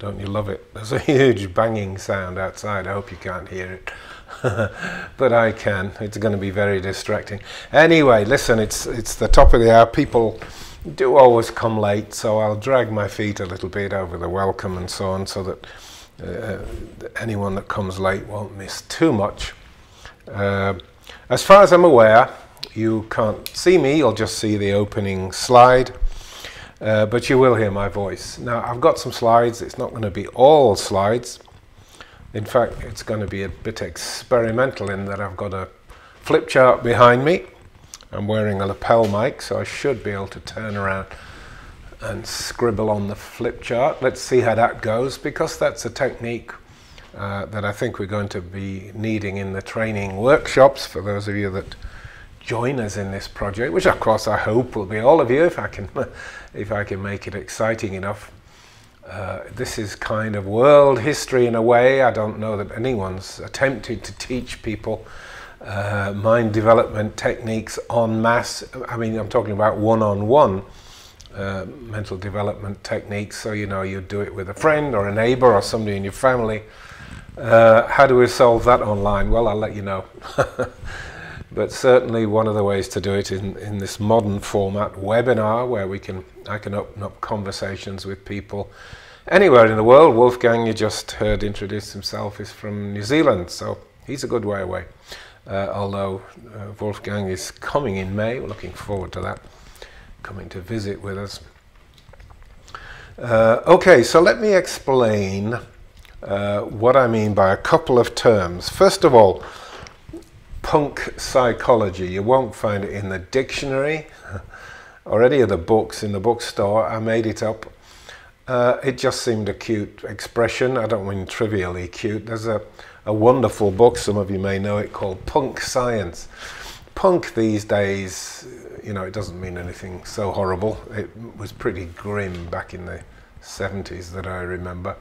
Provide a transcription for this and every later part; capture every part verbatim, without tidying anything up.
Don't you love it? There's a huge banging sound outside. I hope you can't hear it. But I can. It's going to be very distracting. Anyway, listen, it's, it's the top of the hour. People do always come late, so I'll drag my feet a little bit over the welcome and so on, so that uh, anyone that comes late won't miss too much. Uh, as far as I'm aware, you can't see me. You'll just see the opening slide. Uh, but you will hear my voice. Now, I've got some slides. It's not going to be all slides. In fact, it's going to be a bit experimental in that I've got a flip chart behind me. I'm wearing a lapel mic, so I should be able to turn around and scribble on the flip chart. Let's see how that goes, because that's a technique uh, that I think we're going to be needing in the training workshops for those of you that join us in this project, which of course I hope will be all of you, if I can, if I can make it exciting enough. Uh, this is kind of world history in a way. I don't know that anyone's attempted to teach people uh, mind development techniques en masse. I mean, I'm talking about one-on-one uh, mental development techniques. So, you know, you do it with a friend or a neighbor or somebody in your family. Uh, how do we solve that online? Well, I'll let you know. But certainly one of the ways to do it in, in this modern format webinar, where we can, I can open up conversations with people anywhere in the world. Wolfgang, you just heard introduce himself, is from New Zealand, so he's a good way away. Uh, although uh, Wolfgang is coming in May, we're looking forward to that, coming to visit with us. Uh, okay, so let me explain uh, what I mean by a couple of terms. First of all, Punk psychology. You won't find it in the dictionary or any of the books in the bookstore. I made it up. Uh, it just seemed a cute expression. I don't mean trivially cute. There's a, a wonderful book, some of you may know it, called Punk Science. Punk these days, you know, it doesn't mean anything so horrible. It was pretty grim back in the seventies that I remember.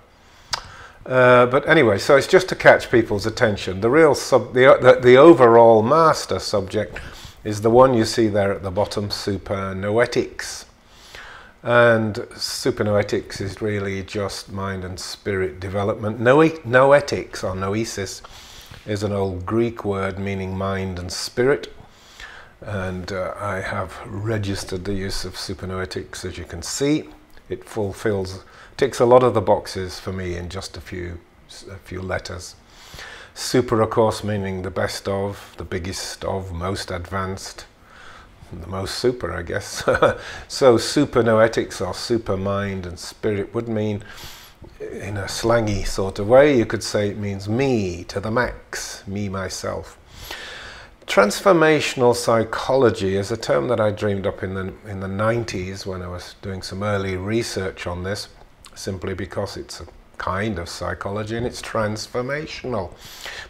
Uh, but anyway, so it's just to catch people's attention. The real sub, the, the, the overall master subject is the one you see there at the bottom, Supernoetics. And Supernoetics is really just mind and spirit development. Noetics, or noesis, is an old Greek word meaning mind and spirit. And uh, I have registered the use of Supernoetics, as you can see. It fulfills, ticks a lot of the boxes for me in just a few, a few letters. Super, of course, meaning the best of, the biggest of, most advanced, the most super, I guess. So supernoetics, or super mind and spirit, would mean, in a slangy sort of way, you could say it means me to the max, me, myself. Transformational psychology is a term that I dreamed up in the, in the nineties when I was doing some early research on this, simply because it's a kind of psychology and it's transformational.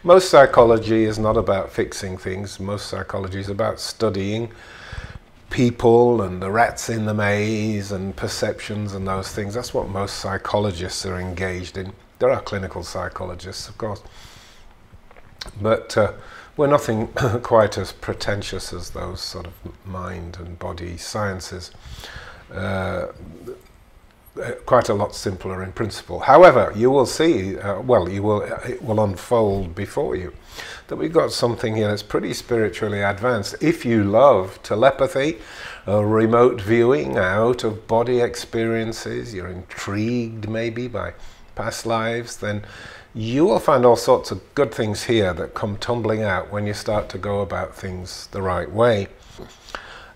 Most psychology is not about fixing things. Most psychology is about studying people and the rats in the maze and perceptions and those things. That's what most psychologists are engaged in. There are clinical psychologists, of course. But uh, we're nothing quite as pretentious as those sort of mind and body sciences. Uh, quite a lot simpler in principle. However, you will see, uh, well, you will, it will unfold before you, that we've got something here that's pretty spiritually advanced. If you love telepathy, uh, remote viewing, out-of-body experiences, you're intrigued maybe by past lives, then you will find all sorts of good things here that come tumbling out when you start to go about things the right way.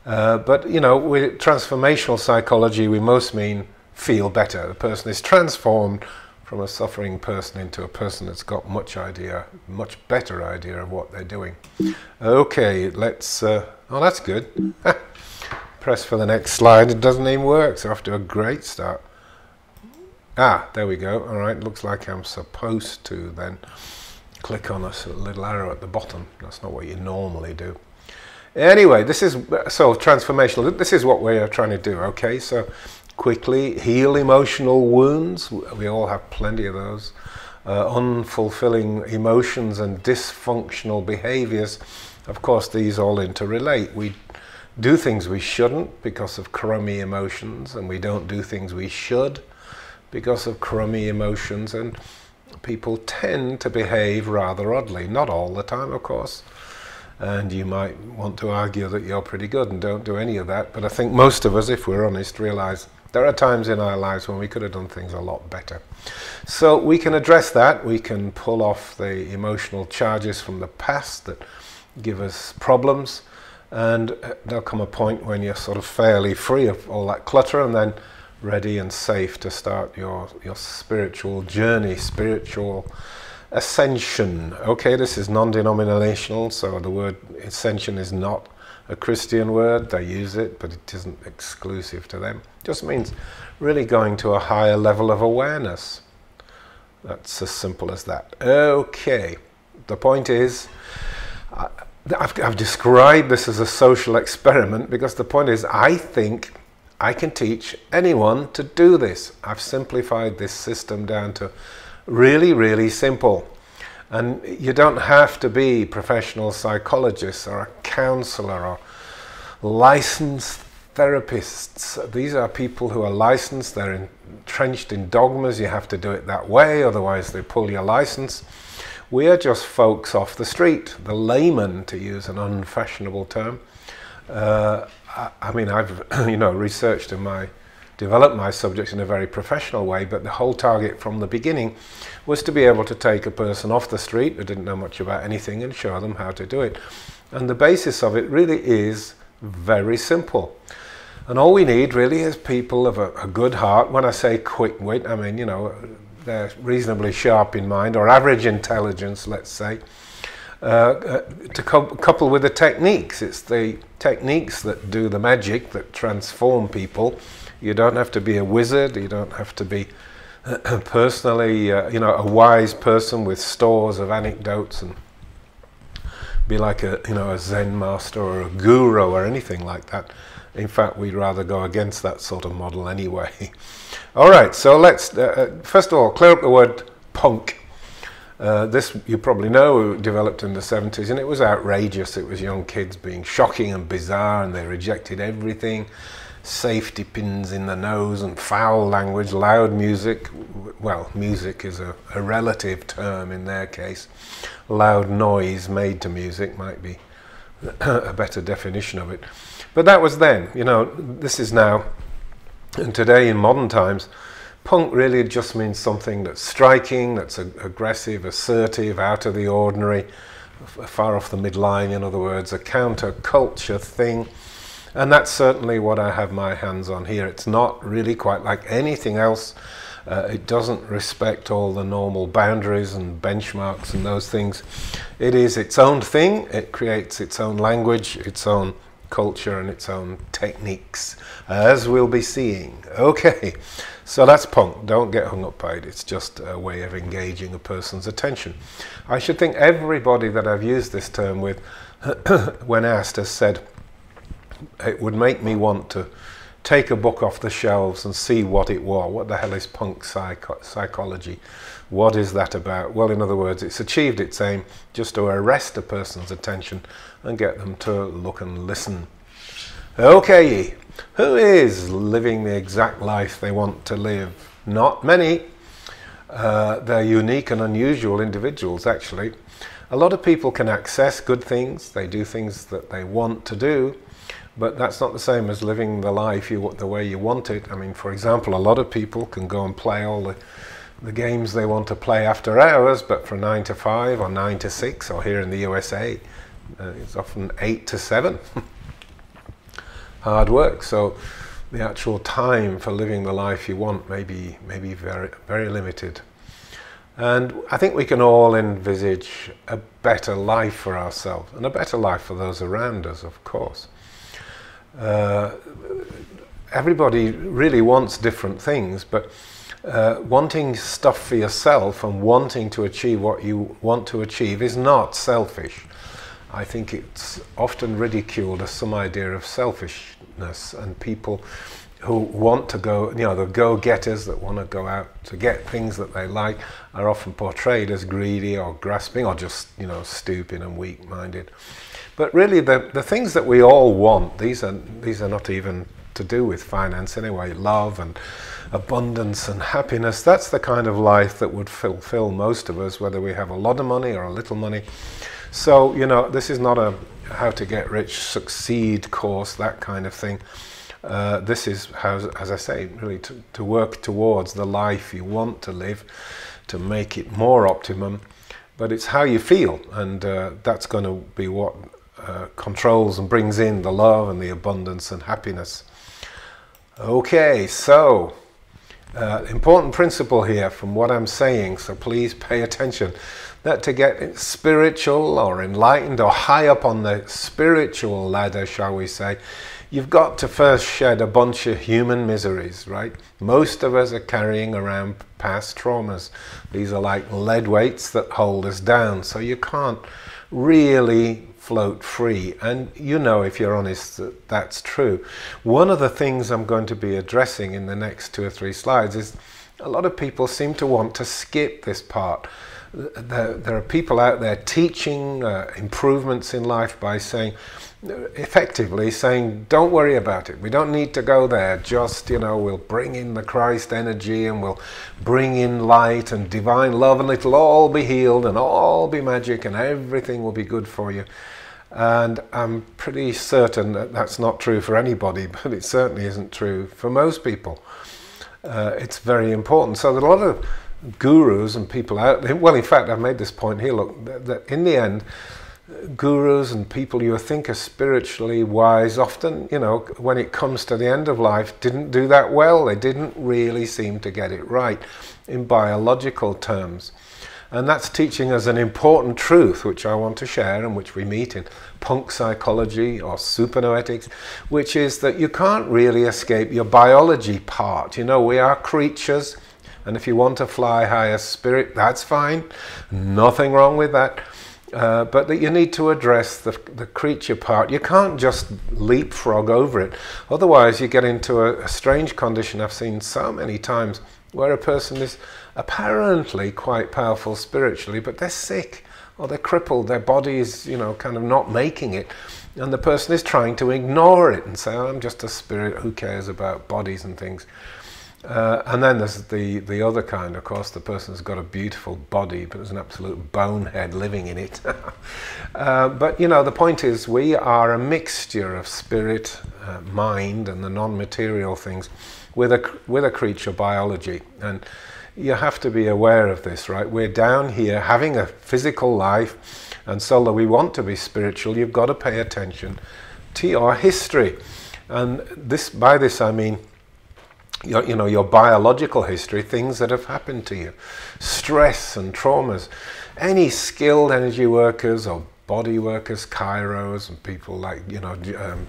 Uh, but, you know, with transformational psychology, we most mean feel better. The person is transformed from a suffering person into a person that's got much idea, much better idea of what they're doing. Okay, let's, uh, oh, that's good. Press for the next slide. It doesn't even work, so after a great start. Ah, there we go. All right, looks like I'm supposed to then click on a little arrow at the bottom. That's not what you normally do. Anyway, this is so transformational. This is what we're trying to do, okay? So quickly, heal emotional wounds. We all have plenty of those. Uh, unfulfilling emotions and dysfunctional behaviors. Of course, these all interrelate. We do things we shouldn't because of crummy emotions, and we don't do things we should because of crummy emotions, and people tend to behave rather oddly. Not all the time, of course, and you might want to argue that you're pretty good and don't do any of that, but I think most of us, if we're honest, realize there are times in our lives when we could have done things a lot better. So we can address that. We can pull off the emotional charges from the past that give us problems, and there'll come a point when you're sort of fairly free of all that clutter, and then ready and safe to start your, your spiritual journey, spiritual ascension. Okay, this is non-denominational, so the word ascension is not a Christian word. They use it, but it isn't exclusive to them. It just means really going to a higher level of awareness. That's as simple as that. Okay, the point is, I, I've, I've described this as a social experiment, because the point is, I think I can teach anyone to do this. I've simplified this system down to really, really simple. And you don't have to be a professional psychologist or a counselor or licensed therapists. These are people who are licensed. They're entrenched in dogmas. You have to do it that way, otherwise they pull your license. We are just folks off the street, the layman, to use an unfashionable term. Uh, I mean, I've you know researched and my developed my subjects in a very professional way, but the whole target from the beginning was to be able to take a person off the street who didn't know much about anything and show them how to do it. And the basis of it really is very simple. And all we need really is people of a, a good heart. When I say quick wit, I mean, you know, they're reasonably sharp in mind, or average intelligence, let's say. Uh, to couple with the techniques. It's the techniques that do the magic, that transform people. You don't have to be a wizard, you don't have to be personally, uh, you know, a wise person with stores of anecdotes and be like a, you know, a Zen master or a guru or anything like that. In fact, we'd rather go against that sort of model anyway. All right, so let's, uh, first of all, clear up the word punk. Uh, this, you probably know, developed in the seventies, and it was outrageous. It was young kids being shocking and bizarre, and they rejected everything. Safety pins in the nose and foul language, loud music. Well, music is a, a relative term in their case. Loud noise made to music might be a better definition of it. But that was then. You know, this is now, and today in modern times, punk really just means something that's striking, that's ag aggressive, assertive, out of the ordinary, far off the midline, in other words, a counter-culture thing. And that's certainly what I have my hands on here. It's not really quite like anything else. Uh, it doesn't respect all the normal boundaries and benchmarks and those things. It is its own thing. It creates its own language, its own culture, and its own techniques, as we'll be seeing. Okay, so that's punk. Don't get hung up by it. It's just a way of engaging a person's attention. I should think everybody that I've used this term with when asked has said it would make me want to take a book off the shelves and see what it was. What the hell is punk psycho psychology? What is that about? Well, in other words, it's achieved its aim just to arrest a person's attention and get them to look and listen. Okay, who is living the exact life they want to live? Not many. Uh, they're unique and unusual individuals, actually. A lot of people can access good things. They do things that they want to do. But that's not the same as living the life you, the way you want it. I mean, for example, a lot of people can go and play all the, the games they want to play after hours, but from nine to five or nine to six, or here in the U S A, uh, it's often eight to seven. Hard work. So the actual time for living the life you want may be, may be very, very limited. And I think we can all envisage a better life for ourselves, and a better life for those around us, of course. Uh, everybody really wants different things, but uh, wanting stuff for yourself and wanting to achieve what you want to achieve is not selfish. I think it's often ridiculed as some idea of selfishness, and people who want to go, you know, the go-getters that want to go out to get things that they like are often portrayed as greedy or grasping or just, you know, stupid and weak-minded. But really, the, the things that we all want, these are, these are not even to do with finance anyway, love and abundance and happiness. That's the kind of life that would fulfill most of us, whether we have a lot of money or a little money. So, you know, this is not a how to get rich, succeed course, that kind of thing. Uh, this is, how, as I say, really to, to work towards the life you want to live, to make it more optimum. But it's how you feel, and uh, that's going to be what uh, controls and brings in the love and the abundance and happiness. Okay, so uh, important principle here from what I'm saying, so please pay attention, that to get spiritual or enlightened or high up on the spiritual ladder, shall we say, you've got to first shed a bunch of human miseries, right? Most of us are carrying around past traumas. These are like lead weights that hold us down, so you can't really float free. And you know, if you're honest, that that's true. One of the things I'm going to be addressing in the next two or three slides is a lot of people seem to want to skip this part. There are people out there teaching uh, improvements in life by saying, effectively saying, don't worry about it, we don't need to go there, just, you know, we'll bring in the Christ energy and we'll bring in light and divine love and it'll all be healed and all be magic and everything will be good for you. And I'm pretty certain that that's not true for anybody, but it certainly isn't true for most people. Uh, it's very important. So there are a lot of gurus and people out there, well, in fact, I've made this point here, look, that, that in the end, gurus and people you think are spiritually wise often, you know, when it comes to the end of life, didn't do that well. They didn't really seem to get it right in biological terms. And that's teaching us an important truth, which I want to share and which we meet in Punk Psychology or Supernoetics, which is that you can't really escape your biology part. You know, we are creatures, and if you want to fly higher spirit, that's fine. Nothing wrong with that. Uh, but that you need to address the, the creature part. You can't just leapfrog over it. Otherwise, you get into a, a strange condition I've seen so many times where a person is apparently quite powerful spiritually, but they're sick or they're crippled. Their body is, you know, kind of not making it. And the person is trying to ignore it and say, oh, I'm just a spirit. Who cares about bodies and things? Uh, and then there's the, the other kind, of course, the person's got a beautiful body, but there's an absolute bonehead living in it. uh, but, you know, the point is we are a mixture of spirit, uh, mind, and the non-material things with a, with a creature biology. And you have to be aware of this, right? We're down here having a physical life, and so that we want to be spiritual, you've got to pay attention to your history. And this, by this I mean, Your, you know, your biological history, things that have happened to you, stress and traumas. Any skilled energy workers or body workers, chiros and people like, you know, um,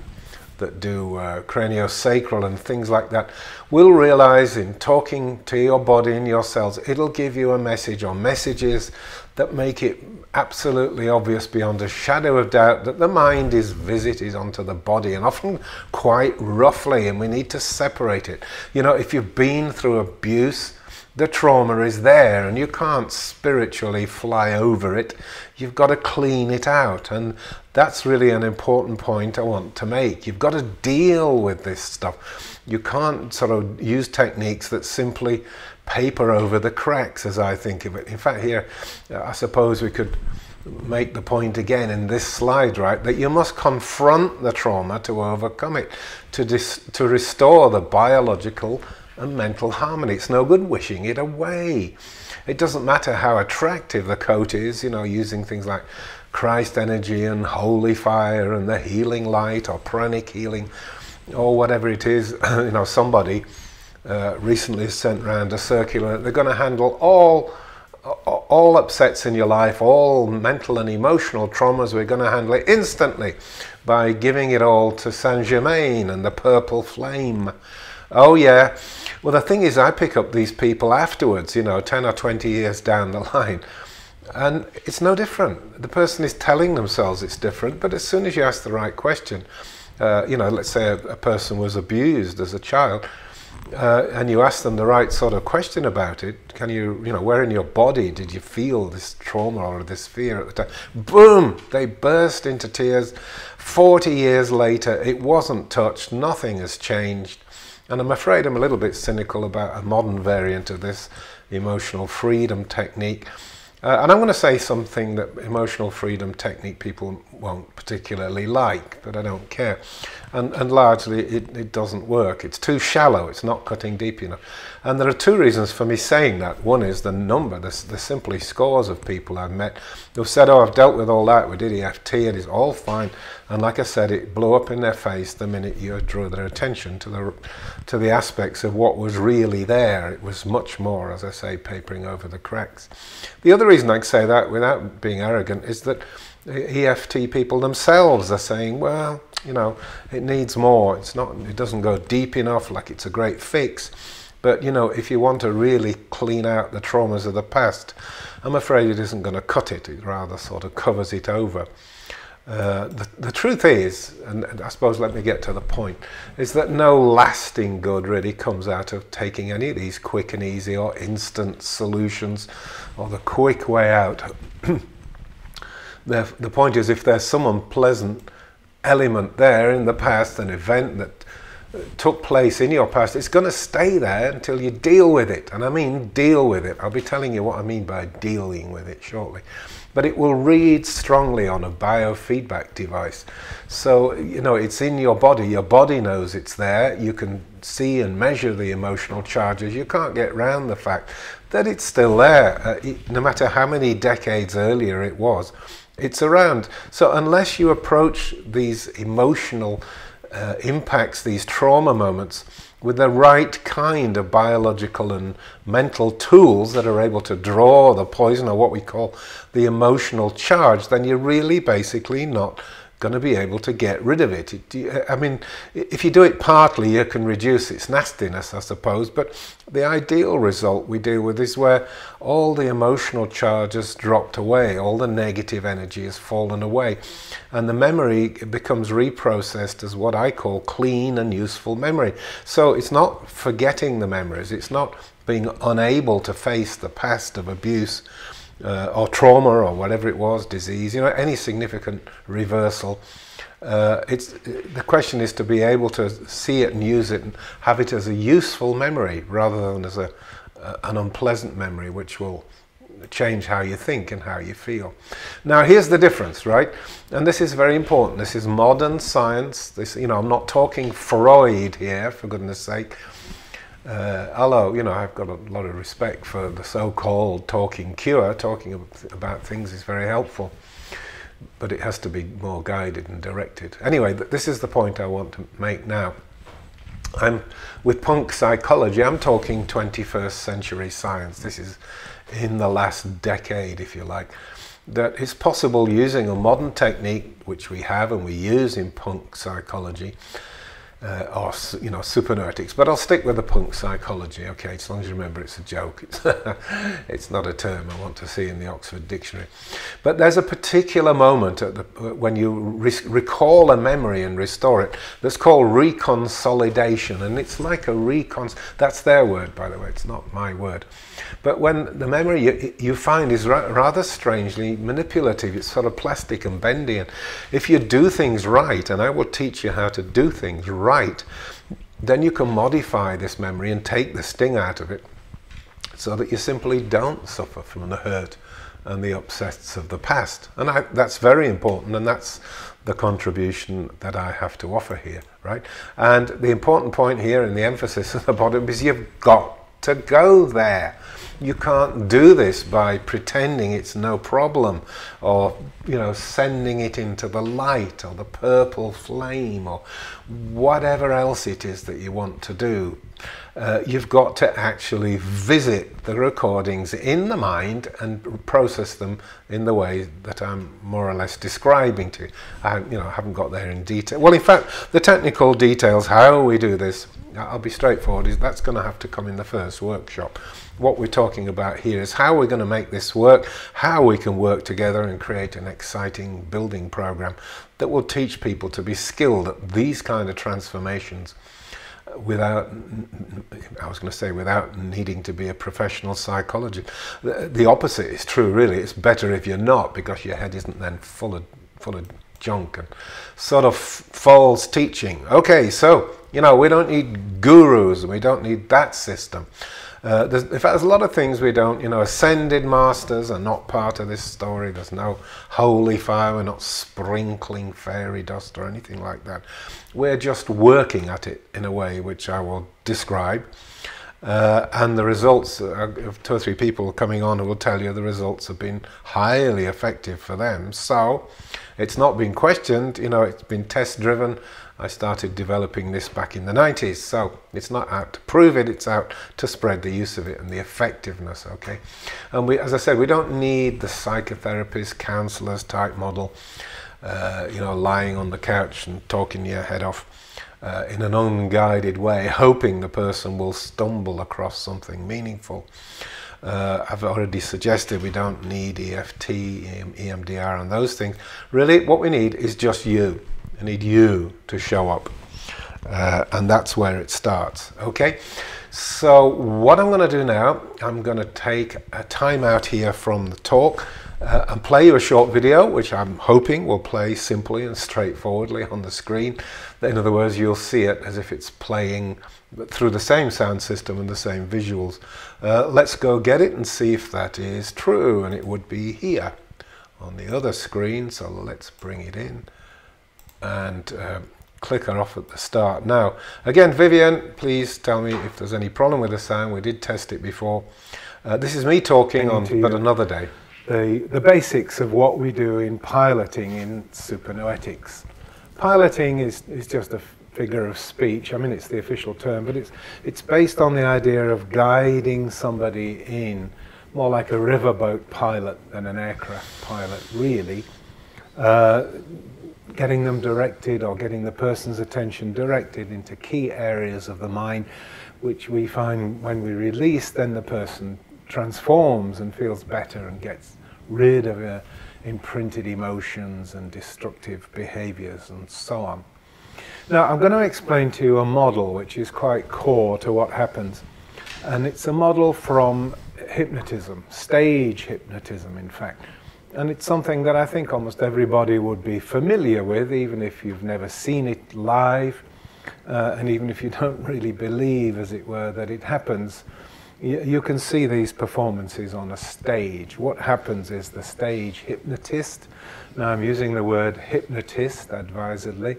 that do uh, craniosacral and things like that, will realize in talking to your body and your cells, it'll give you a message or messages that make it absolutely obvious beyond a shadow of doubt that the mind is visited onto the body, and often quite roughly, and we need to separate it. You know, if you've been through abuse, the trauma is there and you can't spiritually fly over it. You've got to clean it out, and that's really an important point I want to make. You've got to deal with this stuff. You can't sort of use techniques that simply paper over the cracks, as I think of it. In fact, here, I suppose we could make the point again in this slide, right, that you must confront the trauma to overcome it, to, dis to restore the biological and mental harmony. It's no good wishing it away. It doesn't matter how attractive the coat is, you know, using things like Christ energy and holy fire and the healing light or pranic healing or whatever it is. You know, somebody uh, recently sent round a circular. They're going to handle all all upsets in your life, all mental and emotional traumas. We're going to handle it instantly by giving it all to Saint-Germain and the purple flame. Oh yeah, well the thing is I pick up these people afterwards, you know, ten or twenty years down the line, and it's no different. The person is telling themselves it's different, but as soon as you ask the right question, uh, you know, let's say a, a person was abused as a child, uh, and you ask them the right sort of question about it, can you, you know, where in your body did you feel this trauma or this fear at the time? Boom! They burst into tears. forty years later, it wasn't touched, nothing has changed. And I'm afraid I'm a little bit cynical about a modern variant of this emotional freedom technique. Uh, and I'm going to say something that emotional freedom technique people won't particularly like, but I don't care. And, and largely it, it doesn't work. It's too shallow. It's not cutting deep enough. And there are two reasons for me saying that. One is the number. There's, there's simply scores of people I've met who've said, oh, I've dealt with all that. We did E F T and it's all fine. And like I said, it blew up in their face the minute you drew their attention to the, to the aspects of what was really there. It was much more, as I say, papering over the cracks. The other reason I say that without being arrogant is that E F T people themselves are saying, well, you know, it needs more. It's not, it doesn't go deep enough, like it's a great fix. But, you know, if you want to really clean out the traumas of the past, I'm afraid it isn't going to cut it. It rather sort of covers it over. Uh, the, the truth is, and I suppose let me get to the point, is that no lasting good really comes out of taking any of these quick and easy or instant solutions or the quick way out. the, the point is, if there's some unpleasant element there in the past, an event that took place in your past, it's going to stay there until you deal with it. And I mean deal with it. I'll be telling you what I mean by dealing with it shortly. But it will read strongly on a biofeedback device. So, you know, it's in your body. Your body knows it's there. You can see and measure the emotional charges. You can't get round the fact that it's still there. Uh, it, no matter how many decades earlier it was, it's around. So unless you approach these emotional Uh, impacts, these trauma moments, with the right kind of biological and mental tools that are able to draw the poison, or what we call the emotional charge, then you're really basically not going to be able to get rid of it. it. I mean, if you do it partly, you can reduce its nastiness, I suppose, but the ideal result we deal with is where all the emotional charge has dropped away, all the negative energy has fallen away, and the memory becomes reprocessed as what I call clean and useful memory. So it's not forgetting the memories, it's not being unable to face the past of abuse, Uh, or trauma, or whatever it was, disease, you know, any significant reversal. Uh, it's, the question is to be able to see it and use it and have it as a useful memory rather than as a, uh, an unpleasant memory which will change how you think and how you feel. Now here's the difference, right? And this is very important. This is modern science. This, you know, I'm not talking Freud here, for goodness sake. Uh, although, you know, I've got a lot of respect for the so-called talking cure. Talking about things is very helpful, but it has to be more guided and directed. Anyway, th this is the point I want to make now. I'm, with punk psychology, I'm talking twenty-first century science. This is in the last decade, if you like. That it's possible using a modern technique, which we have and we use in punk psychology, Uh, or, you know, supernoetics, but I'll stick with the punk psychology, okay, as long as you remember it's a joke. It's, it's not a term I want to see in the Oxford Dictionary. But there's a particular moment at the, when you re recall a memory and restore it that's called reconsolidation, and it's like a recons... That's their word, by the way, it's not my word. But when the memory you, you find is ra rather strangely manipulative, it's sort of plastic and bendy, and if you do things right, and I will teach you how to do things right, right, then you can modify this memory and take the sting out of it so that you simply don't suffer from the hurt and the upsets of the past. And I, that's very important, and that's the contribution that I have to offer here, right? And the important point here and the emphasis at the bottom is you've got to go there. You can't do this by pretending it's no problem, or, you know, sending it into the light or the purple flame or whatever else it is that you want to do. Uh, you've got to actually visit the recordings in the mind and process them in the way that I'm more or less describing to you. I, you know, I haven't got there in detail. Well, in fact, the technical details, how we do this, I'll be straightforward, is that's going to have to come in the first workshop. What we're talking about here is how we're going to make this work, how we can work together and create an exciting building program that will teach people to be skilled at these kind of transformations. without, I was going to say without needing to be a professional psychologist. The, the opposite is true, really. It's better if you're not, because your head isn't then full of, full of junk and sort of false teaching. Okay, so, you know, we don't need gurus, and we don't need that system. Uh, there's, in fact, there's a lot of things we don't, you know, ascended masters are not part of this story. There's no holy fire, we're not sprinkling fairy dust or anything like that. We're just working at it in a way which I will describe. Uh, and the results of two or three people coming on who will tell you the results have been highly effective for them. So it's not been questioned, you know, it's been test driven. I started developing this back in the nineties, so it's not out to prove it, it's out to spread the use of it and the effectiveness, okay? And we, as I said, we don't need the psychotherapist, counsellors type model, uh, you know, lying on the couch and talking your head off uh, in an unguided way, hoping the person will stumble across something meaningful. Uh, I've already suggested we don't need E F T, E M D R and those things. Really, what we need is just you. I need you to show up, uh, and that's where it starts, okay? So what I'm going to do now, I'm going to take a time out here from the talk uh, and play you a short video, which I'm hoping will play simply and straightforwardly on the screen. In other words, you'll see it as if it's playing through the same sound system and the same visuals. Uh, let's go get it and see if that is true, and it would be here on the other screen, so let's bring it in. And uh, click her off at the start. Now, again, Vivian, please tell me if there's any problem with the sound. We did test it before. Uh, this is me talking on But Another Day. The, the basics of what we do in piloting in Supernoetics. Piloting is, is just a figure of speech. I mean, it's the official term, but it's, it's based on the idea of guiding somebody in, more like a riverboat pilot than an aircraft pilot, really. Uh, getting them directed or getting the person's attention directed into key areas of the mind, which we find when we release, then the person transforms and feels better and gets rid of uh, imprinted emotions and destructive behaviors and so on. Now, I'm going to explain to you a model which is quite core to what happens, and it's a model from hypnotism, stage hypnotism, in fact. And it's something that I think almost everybody would be familiar with, even if you've never seen it live, uh, and even if you don't really believe, as it were, that it happens. Y you can see these performances on a stage. What happens is the stage hypnotist, now I'm using the word hypnotist advisedly,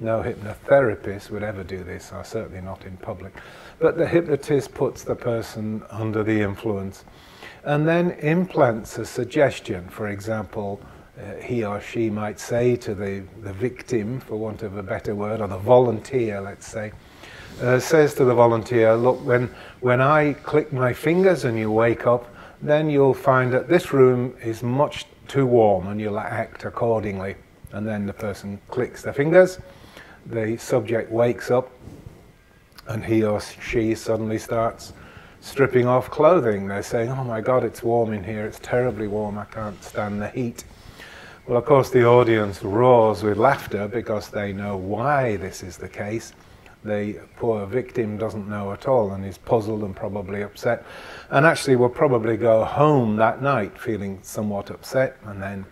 no hypnotherapist would ever do this, or certainly not in public, but the hypnotist puts the person under the influence and then implants a suggestion. For example, uh, he or she might say to the, the victim, for want of a better word, or the volunteer, let's say, uh, says to the volunteer, look, when, when I click my fingers and you wake up, then you'll find that this room is much too warm and you'll act accordingly. And then the person clicks their fingers, the subject wakes up, and he or she suddenly starts stripping off clothing. They're saying, oh my God, it's warm in here, it's terribly warm, I can't stand the heat. Well, of course, the audience roars with laughter because they know why this is the case. The poor victim doesn't know at all and is puzzled and probably upset, and actually will probably go home that night feeling somewhat upset, and then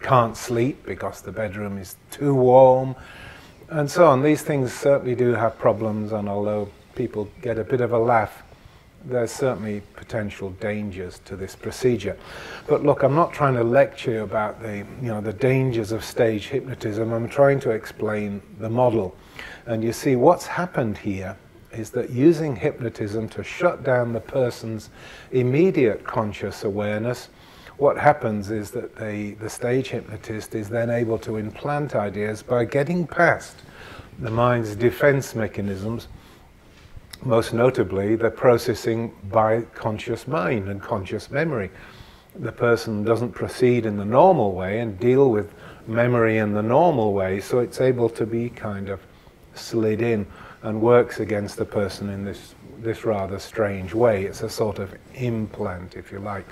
can't sleep because the bedroom is too warm, and so on. These things certainly do have problems, and although people get a bit of a laugh, there's certainly potential dangers to this procedure. But look, I'm not trying to lecture you about the, you know, the dangers of stage hypnotism. I'm trying to explain the model. And you see, what's happened here is that using hypnotism to shut down the person's immediate conscious awareness, what happens is that the, the stage hypnotist is then able to implant ideas by getting past the mind's defense mechanisms, most notably the processing by conscious mind and conscious memory. The person doesn't proceed in the normal way and deal with memory in the normal way, so it's able to be kind of slid in and works against the person in this, this rather strange way. It's a sort of implant, if you like.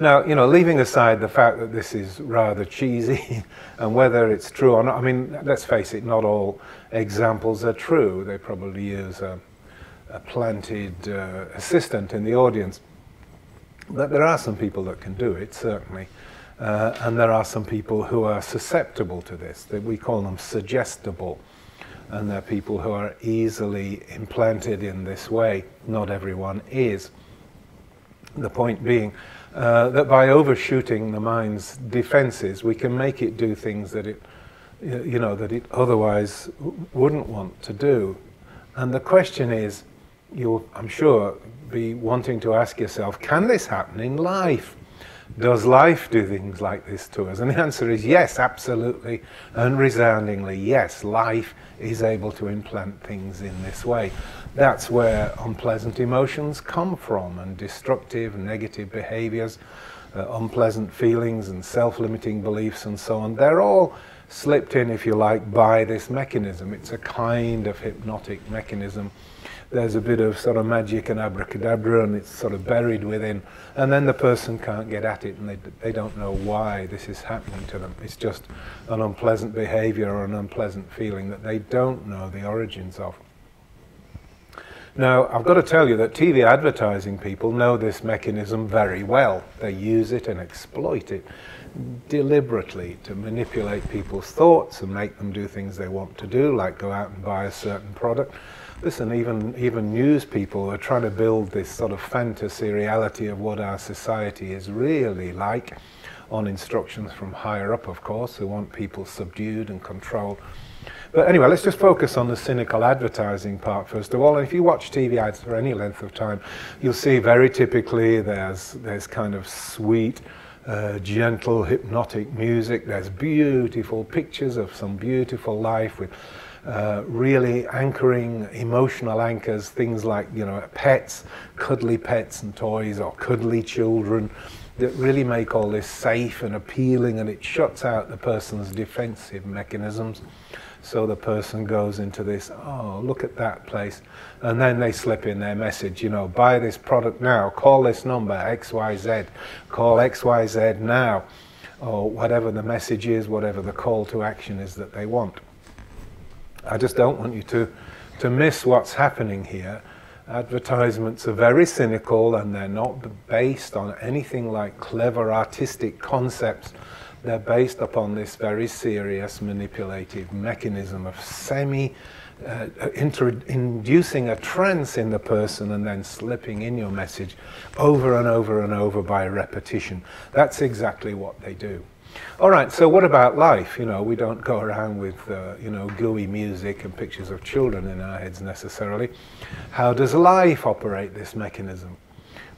Now, you know, leaving aside the fact that this is rather cheesy and whether it's true or not, I mean, let's face it, not all examples are true. They probably use a, a planted uh, assistant in the audience. But there are some people that can do it, certainly. Uh, and there are some people who are susceptible to this. That we call them suggestible. And they're people who are easily implanted in this way. Not everyone is. The point being uh, that by overshooting the mind's defenses, we can make it do things that it, you know, that it otherwise wouldn't want to do. And the question is, you'll, I'm sure, be wanting to ask yourself, can this happen in life? Does life do things like this to us? And the answer is yes, absolutely, and resoundingly yes. Life is able to implant things in this way. That's where unpleasant emotions come from, and destructive, negative behaviors, uh, unpleasant feelings and self-limiting beliefs and so on. They're all slipped in, if you like, by this mechanism. It's a kind of hypnotic mechanism. There's a bit of sort of magic and abracadabra, and it's sort of buried within, and then the person can't get at it, and they, they don't know why this is happening to them. It's just an unpleasant behavior or an unpleasant feeling that they don't know the origins of. Now, I've got to tell you that T V advertising people know this mechanism very well. They use it and exploit it deliberately to manipulate people's thoughts and make them do things they want to do, like go out and buy a certain product. Listen, even, even news people are trying to build this sort of fantasy reality of what our society is really like, on instructions from higher up, of course, who want people subdued and controlled. But anyway, let's just focus on the cynical advertising part first of all. And if you watch T V ads for any length of time, you'll see very typically there's, there's kind of sweet, Uh, gentle, hypnotic music. There's beautiful pictures of some beautiful life with uh, really anchoring, emotional anchors, things like, you know, pets, cuddly pets and toys, or cuddly children, that really make all this safe and appealing, and it shuts out the person's defensive mechanisms. So the person goes into this, oh, look at that place, and then they slip in their message, you know, buy this product now, call this number, X Y Z, call X Y Z now, or whatever the message is, whatever the call to action is that they want. I just don't want you to, to miss what's happening here. Advertisements are very cynical, and they're not based on anything like clever artistic concepts. They're based upon this very serious manipulative mechanism of semi uh, inducing a trance in the person and then slipping in your message over and over and over by repetition. That's exactly what they do. All right, so what about life? You know, we don't go around with, uh, you know, gooey music and pictures of children in our heads necessarily. How does life operate this mechanism?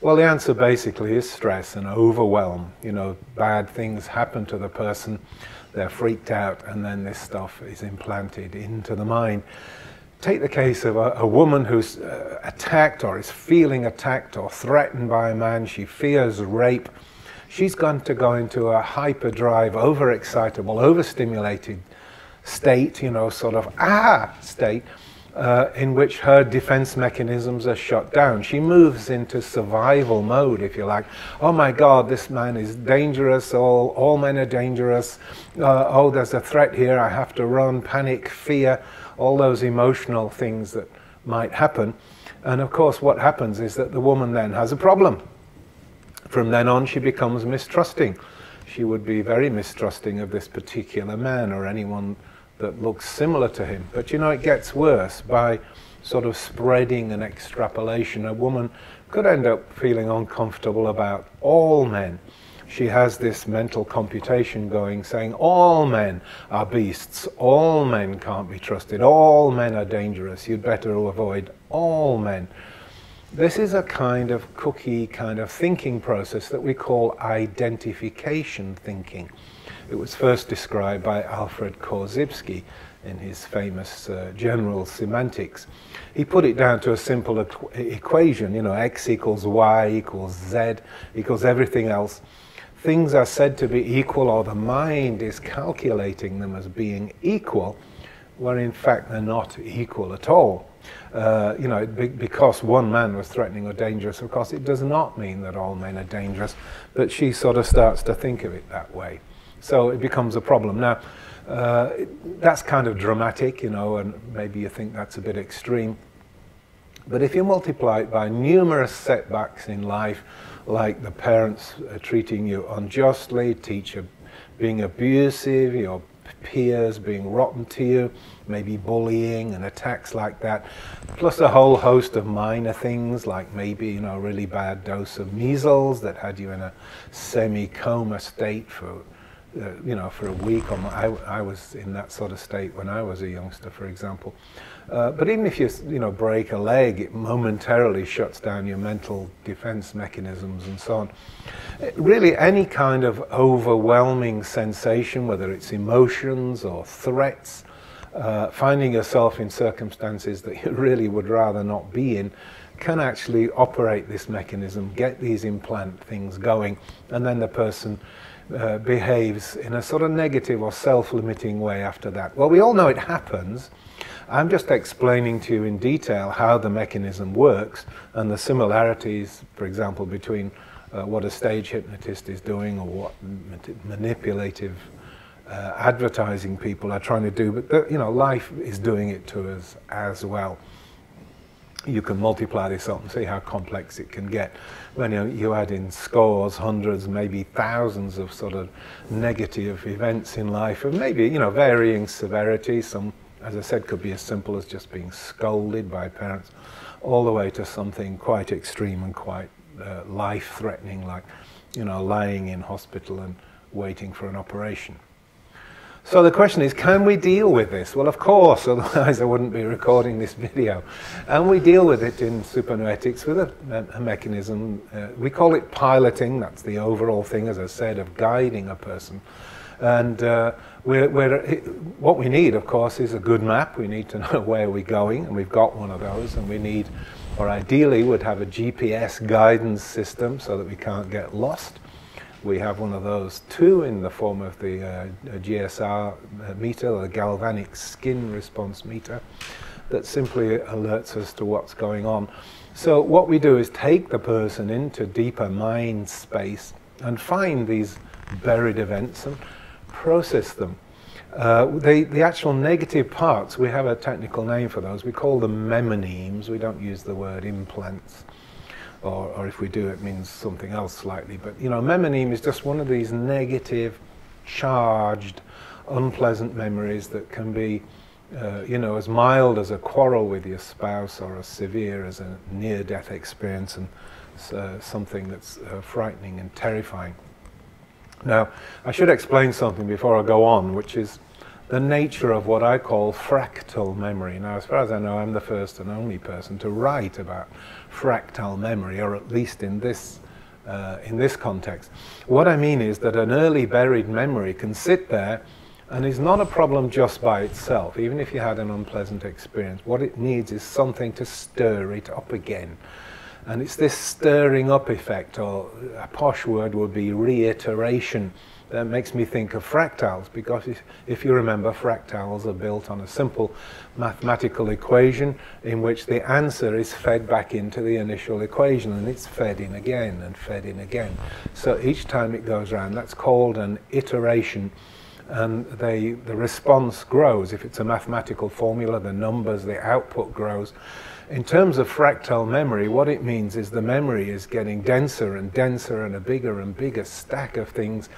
Well, the answer basically is stress and overwhelm. You know, bad things happen to the person, they're freaked out, and then this stuff is implanted into the mind. Take the case of a, a woman who's uh, attacked, or is feeling attacked or threatened by a man. She fears rape. She's going to go into a hyperdrive, overexcitable, overstimulated state, you know, sort of ah state, Uh, in which her defense mechanisms are shut down. She moves into survival mode, if you like. Oh my God, this man is dangerous, all, all men are dangerous, uh, oh, there's a threat here, I have to run, panic, fear, all those emotional things that might happen. And of course, what happens is that the woman then has a problem. From then on, she becomes mistrusting. She would be very mistrusting of this particular man or anyone that looks similar to him. But you know, it gets worse by sort of spreading and extrapolation. A woman could end up feeling uncomfortable about all men. She has this mental computation going, saying all men are beasts, all men can't be trusted, all men are dangerous, you'd better avoid all men. This is a kind of cookie kind of thinking process that we call identification thinking. It was first described by Alfred Korzybski in his famous uh, General Semantics. He put it down to a simple equ equation, you know, x equals y equals z equals everything else. Things are said to be equal, or the mind is calculating them as being equal, when in fact they're not equal at all. Uh, you know, be, because one man was threatening or dangerous, of course, it does not mean that all men are dangerous, but she sort of starts to think of it that way. So it becomes a problem. Now, uh, it, that's kind of dramatic, you know, and maybe you think that's a bit extreme. But if you multiply it by numerous setbacks in life, like the parents uh, treating you unjustly, teacher being abusive, your peers being rotten to you, maybe bullying and attacks like that, plus a whole host of minor things like maybe, you know, a really bad dose of measles that had you in a semi-coma state for, uh, you know, for a week. Or more. I, I was in that sort of state when I was a youngster, for example. Uh, but even if you, you know, break a leg, it momentarily shuts down your mental defense mechanisms and so on. It, really, any kind of overwhelming sensation, whether it's emotions or threats, uh, finding yourself in circumstances that you really would rather not be in, can actually operate this mechanism, get these implant things going, and then the person uh, behaves in a sort of negative or self-limiting way after that. Well, we all know it happens. I'm just explaining to you in detail how the mechanism works and the similarities, for example, between uh, what a stage hypnotist is doing or what manipulative uh, advertising people are trying to do. But the, you know, life is doing it to us as well. You can multiply this up and see how complex it can get. When you, you add in scores, hundreds, maybe thousands of sort of negative events in life, and maybe, you know, varying severity. Some, as I said, could be as simple as just being scolded by parents, all the way to something quite extreme and quite uh, life-threatening, like, you know, lying in hospital and waiting for an operation. So the question is, can we deal with this? Well, of course, otherwise I wouldn't be recording this video. And we deal with it in Supernoetics with a, a mechanism. Uh, we call it piloting. That's the overall thing, as I said, of guiding a person. And uh, we're, we're, what we need, of course, is a good map. We need to know where we're going, and we've got one of those. And we need, or ideally, would have a G P S guidance system so that we can't get lost. We have one of those too in the form of the uh, G S R meter, the galvanic skin response meter, that simply alerts us to what's going on. So what we do is take the person into deeper mind space and find these buried events and process them. Uh, the, the actual negative parts, we have a technical name for those. We call them memonymes. We don't use the word implants. Or, or if we do, it means something else slightly. But, you know, memonyme is just one of these negative, charged, unpleasant memories that can be, uh, you know, as mild as a quarrel with your spouse or as severe as a near-death experience and uh, something that's uh, frightening and terrifying. Now, I should explain something before I go on, which is the nature of what I call fractal memory. Now, as far as I know, I'm the first and only person to write about fractal memory, or at least in this, uh, in this context. What I mean is that an early buried memory can sit there and is not a problem just by itself, even if you had an unpleasant experience. What it needs is something to stir it up again. And it's this stirring up effect, or a posh word would be reiteration, that makes me think of fractals, because if you remember, fractals are built on a simple mathematical equation in which the answer is fed back into the initial equation, and it's fed in again and fed in again. So each time it goes round, that's called an iteration. And they, the response grows. If it's a mathematical formula, the numbers, the output grows. In terms of fractal memory, what it means is the memory is getting denser and denser and a bigger and bigger stack of things.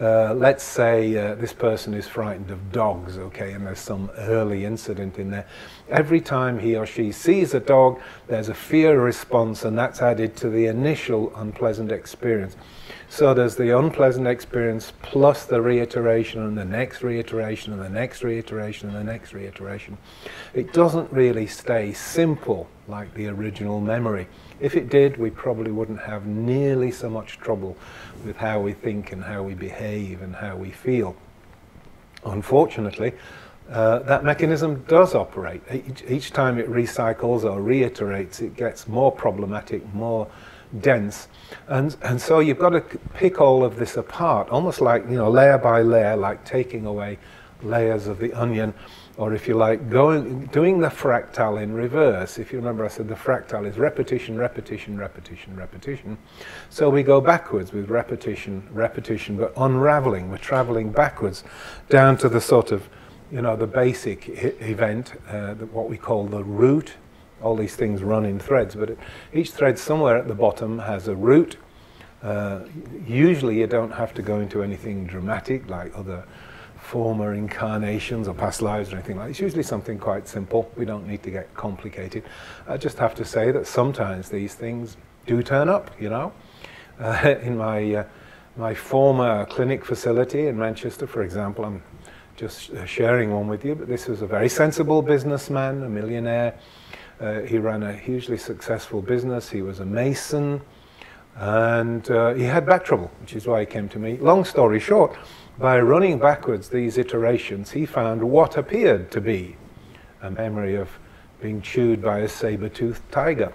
Uh, let's say uh, this person is frightened of dogs, okay, and there's some early incident in there. Every time he or she sees a dog, there's a fear response, and that's added to the initial unpleasant experience. So there's the unpleasant experience plus the reiteration and the next reiteration and the next reiteration and the next reiteration. It doesn't really stay simple like the original memory. If it did, we probably wouldn't have nearly so much trouble with how we think and how we behave and how we feel. Unfortunately, uh, that mechanism does operate. Each, each time it recycles or reiterates, it gets more problematic, more dense, and and so you've got to pick all of this apart, almost like, you know, layer by layer, like taking away layers of the onion or if you like, going, doing the fractal in reverse. If you remember, I said the fractal is repetition, repetition, repetition, repetition. So we go backwards with repetition, repetition, but unraveling. We're traveling backwards down to the sort of, you know, the basic event, uh, what we call the root. All these things run in threads, but each thread somewhere at the bottom has a root. Uh, usually you don't have to go into anything dramatic like other former incarnations or past lives or anything like that. It's usually something quite simple. We don't need to get complicated. I just have to say that sometimes these things do turn up, you know. Uh, in my, uh, my former clinic facility in Manchester, for example, I'm just sharing one with you, but this was a very sensible businessman, a millionaire. Uh, he ran a hugely successful business. He was a mason, and uh, he had back trouble, which is why he came to me. Long story short, by running backwards these iterations, he found what appeared to be a memory of being chewed by a saber-toothed tiger.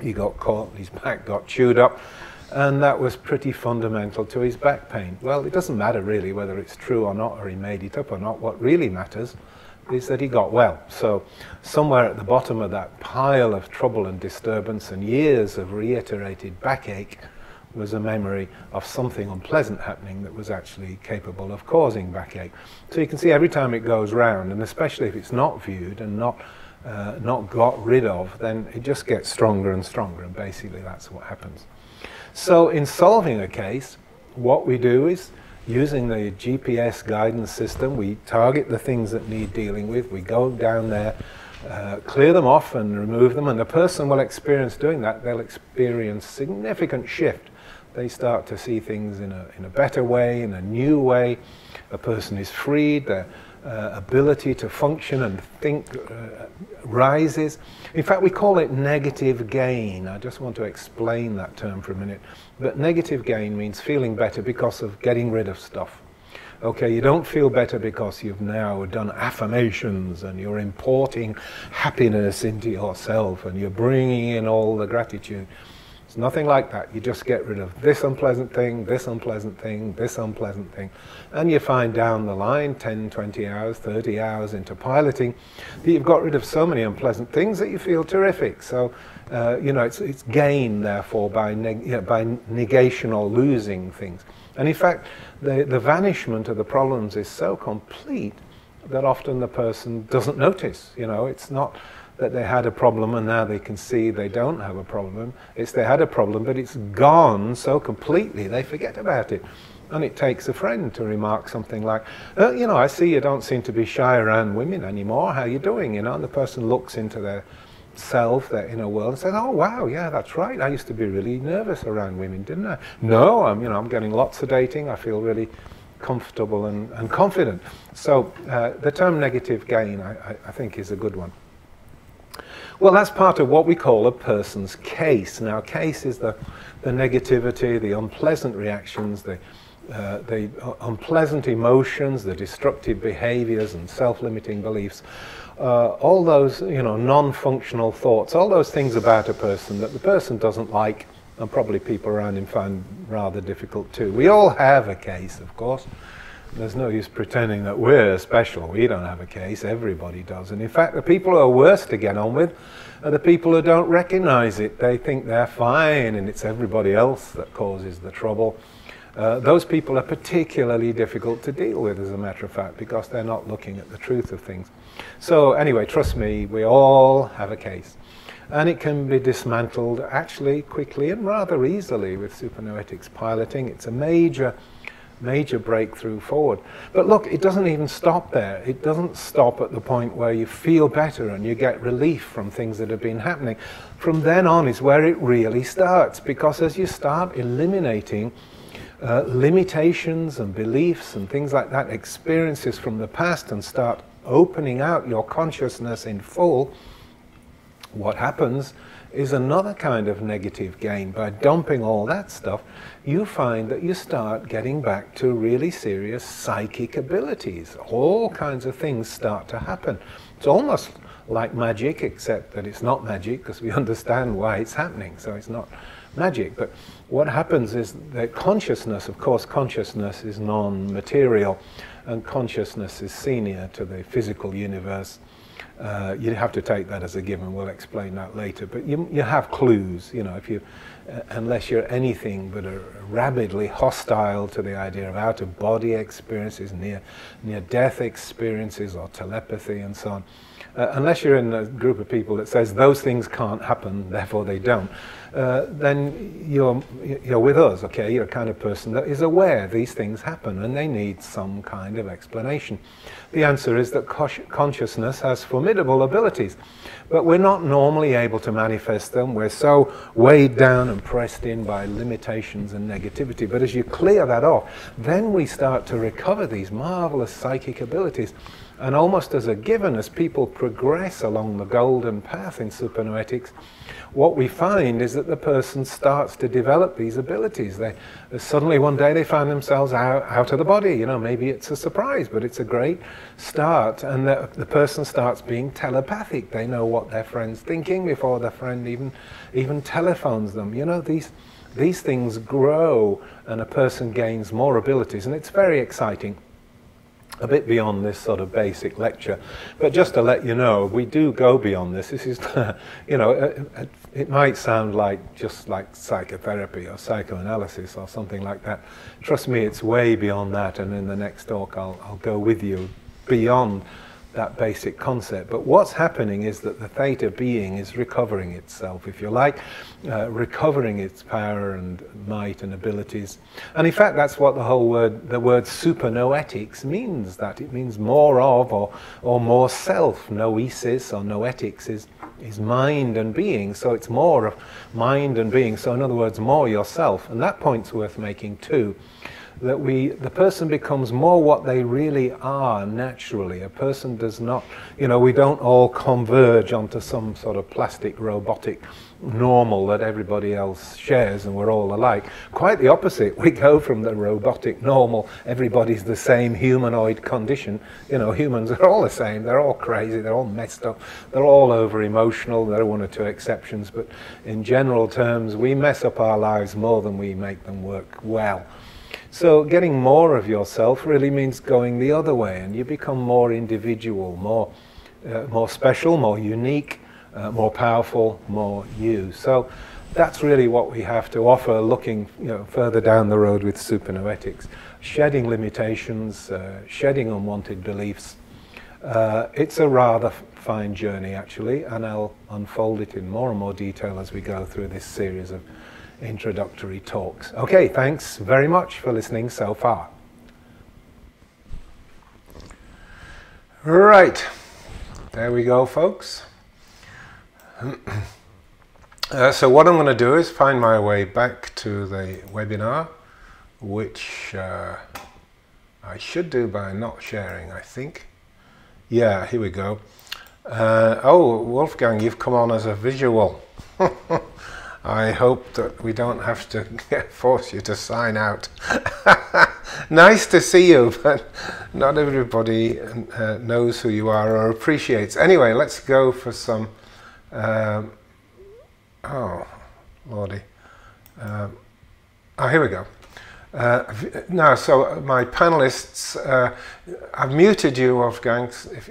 He got caught, his back got chewed up, and that was pretty fundamental to his back pain. Well, it doesn't matter really whether it's true or not, or he made it up or not. What really matters is that he got well. So somewhere at the bottom of that pile of trouble and disturbance and years of reiterated backache was a memory of something unpleasant happening that was actually capable of causing backache. So you can see every time it goes round, and especially if it's not viewed and not uh, not got rid of, then it just gets stronger and stronger, and basically that's what happens. So in solving a case, what we do is, using the G P S guidance system, we target the things that need dealing with. We go down there, uh, clear them off and remove them, and the person will experience doing that. They'll experience significant shift. They start to see things in a, in a better way, in a new way. A person is freed, their uh, ability to function and think uh, rises. In fact, we call it negative gain. I just want to explain that term for a minute. But negative gain means feeling better because of getting rid of stuff. Okay, you don't feel better because you've now done affirmations and you're importing happiness into yourself and you're bringing in all the gratitude. It's nothing like that. You just get rid of this unpleasant thing, this unpleasant thing, this unpleasant thing. And you find down the line, ten, twenty hours, thirty hours into piloting, that you've got rid of so many unpleasant things that you feel terrific. So, uh, you know, it's, it's gain, therefore, by, neg you know, by negation or losing things. And in fact, the, the vanishment of the problems is so complete that often the person doesn't notice. You know, it's not that they had a problem and now they can see they don't have a problem. It's they had a problem, but it's gone so completely they forget about it. And it takes a friend to remark something like, oh, you know, I see you don't seem to be shy around women anymore. How are you doing? You know, and the person looks into their self, their inner world, and says, oh, wow, yeah, that's right. I used to be really nervous around women, didn't I? No, I'm, you know, I'm getting lots of dating. I feel really comfortable and, and confident. So uh, the term negative gain, I, I, I think, is a good one. Well, that's part of what we call a person's case. Now, case is the, the negativity, the unpleasant reactions, the, uh, the unpleasant emotions, the destructive behaviors and self-limiting beliefs, uh, all those, you know, non-functional thoughts, all those things about a person that the person doesn't like, and probably people around him find rather difficult too. We all have a case, of course. There's no use pretending that we're special. We don't have a case. Everybody does. And in fact, the people who are worse to get on with are the people who don't recognize it. They think they're fine and it's everybody else that causes the trouble. Uh, those people are particularly difficult to deal with, as a matter of fact, because they're not looking at the truth of things. So anyway, trust me, we all have a case. And it can be dismantled actually quickly and rather easily with Supernoetics piloting. It's a major major breakthrough forward. But look, it doesn't even stop there. It doesn't stop at the point where you feel better and you get relief from things that have been happening. From then on is where it really starts, because as you start eliminating uh, limitations and beliefs and things like that, experiences from the past, and start opening out your consciousness in full, what happens is another kind of negative gain. By dumping all that stuff, you find that you start getting back to really serious psychic abilities. All kinds of things start to happen. It's almost like magic, except that it's not magic, because we understand why it's happening, so it's not magic. But what happens is that consciousness, of course, consciousness is non-material. and consciousness is senior to the physical universe. Uh, you have to take that as a given. We'll explain that later. But you, you have clues, you know, if you, uh, unless you're anything but a rabidly hostile to the idea of out-of-body experiences, near, near-death experiences, or telepathy, and so on. Uh, unless you're in a group of people that says those things can't happen, therefore they don't, uh, then you're, you're with us, okay? You're a kind of person that is aware these things happen and they need some kind of explanation. The answer is that consciousness has formidable abilities, but we're not normally able to manifest them. We're so weighed down and pressed in by limitations and negativity. But as you clear that off, then we start to recover these marvelous psychic abilities. And almost as a given, as people progress along the golden path in Supernoetics, what we find is that the person starts to develop these abilities. They, uh, suddenly one day they find themselves out, out of the body. You know, maybe it's a surprise, but it's a great start. And the, the person starts being telepathic. They know what their friend's thinking before their friend even, even telephones them. You know, these, these things grow and a person gains more abilities, and it's very exciting. A bit beyond this sort of basic lecture, but just to let you know, we do go beyond this. This is, you know, it, it might sound like just like psychotherapy or psychoanalysis or something like that. Trust me, it's way beyond that, and in the next talk I'll, I'll go with you beyond that basic concept. But what's happening is that the theta being is recovering itself, if you like, uh, recovering its power and might and abilities. And in fact, that's what the whole word, the word supernoetics means, that it means more of or, or more self. Noesis or noetics is, is mind and being, so it's more of mind and being. So in other words, more yourself. And that point's worth making too. That we, the person becomes more what they really are naturally. A person does not, you know, we don't all converge onto some sort of plastic robotic normal that everybody else shares and we're all alike. Quite the opposite. We go from the robotic normal, everybody's the same humanoid condition. You know, humans are all the same. They're all crazy. They're all messed up. They're all over emotional. There are one or two exceptions, but in general terms, we mess up our lives more than we make them work well. So getting more of yourself really means going the other way, and you become more individual, more, uh, more special, more unique, uh, more powerful, more you. So that's really what we have to offer, looking, you know, further down the road with supernoetics. Shedding limitations, uh, shedding unwanted beliefs. Uh, it's a rather fine journey, actually, and I'll unfold it in more and more detail as we go through this series of introductory talks. Okay, thanks very much for listening so far. Right, there we go, folks. Uh, so what I'm going to do is find my way back to the webinar, which uh, I should do by not sharing, I think. Yeah, here we go. Uh, oh, Wolfgang, you've come on as a visual. I hope that we don't have to force you to sign out. Nice to see you, but not everybody uh, knows who you are or appreciates. Anyway, let's go for some... Um, oh, lordy. Um, oh, here we go. Uh, now, so my panelists, uh, I've muted you, Wolfgang. If,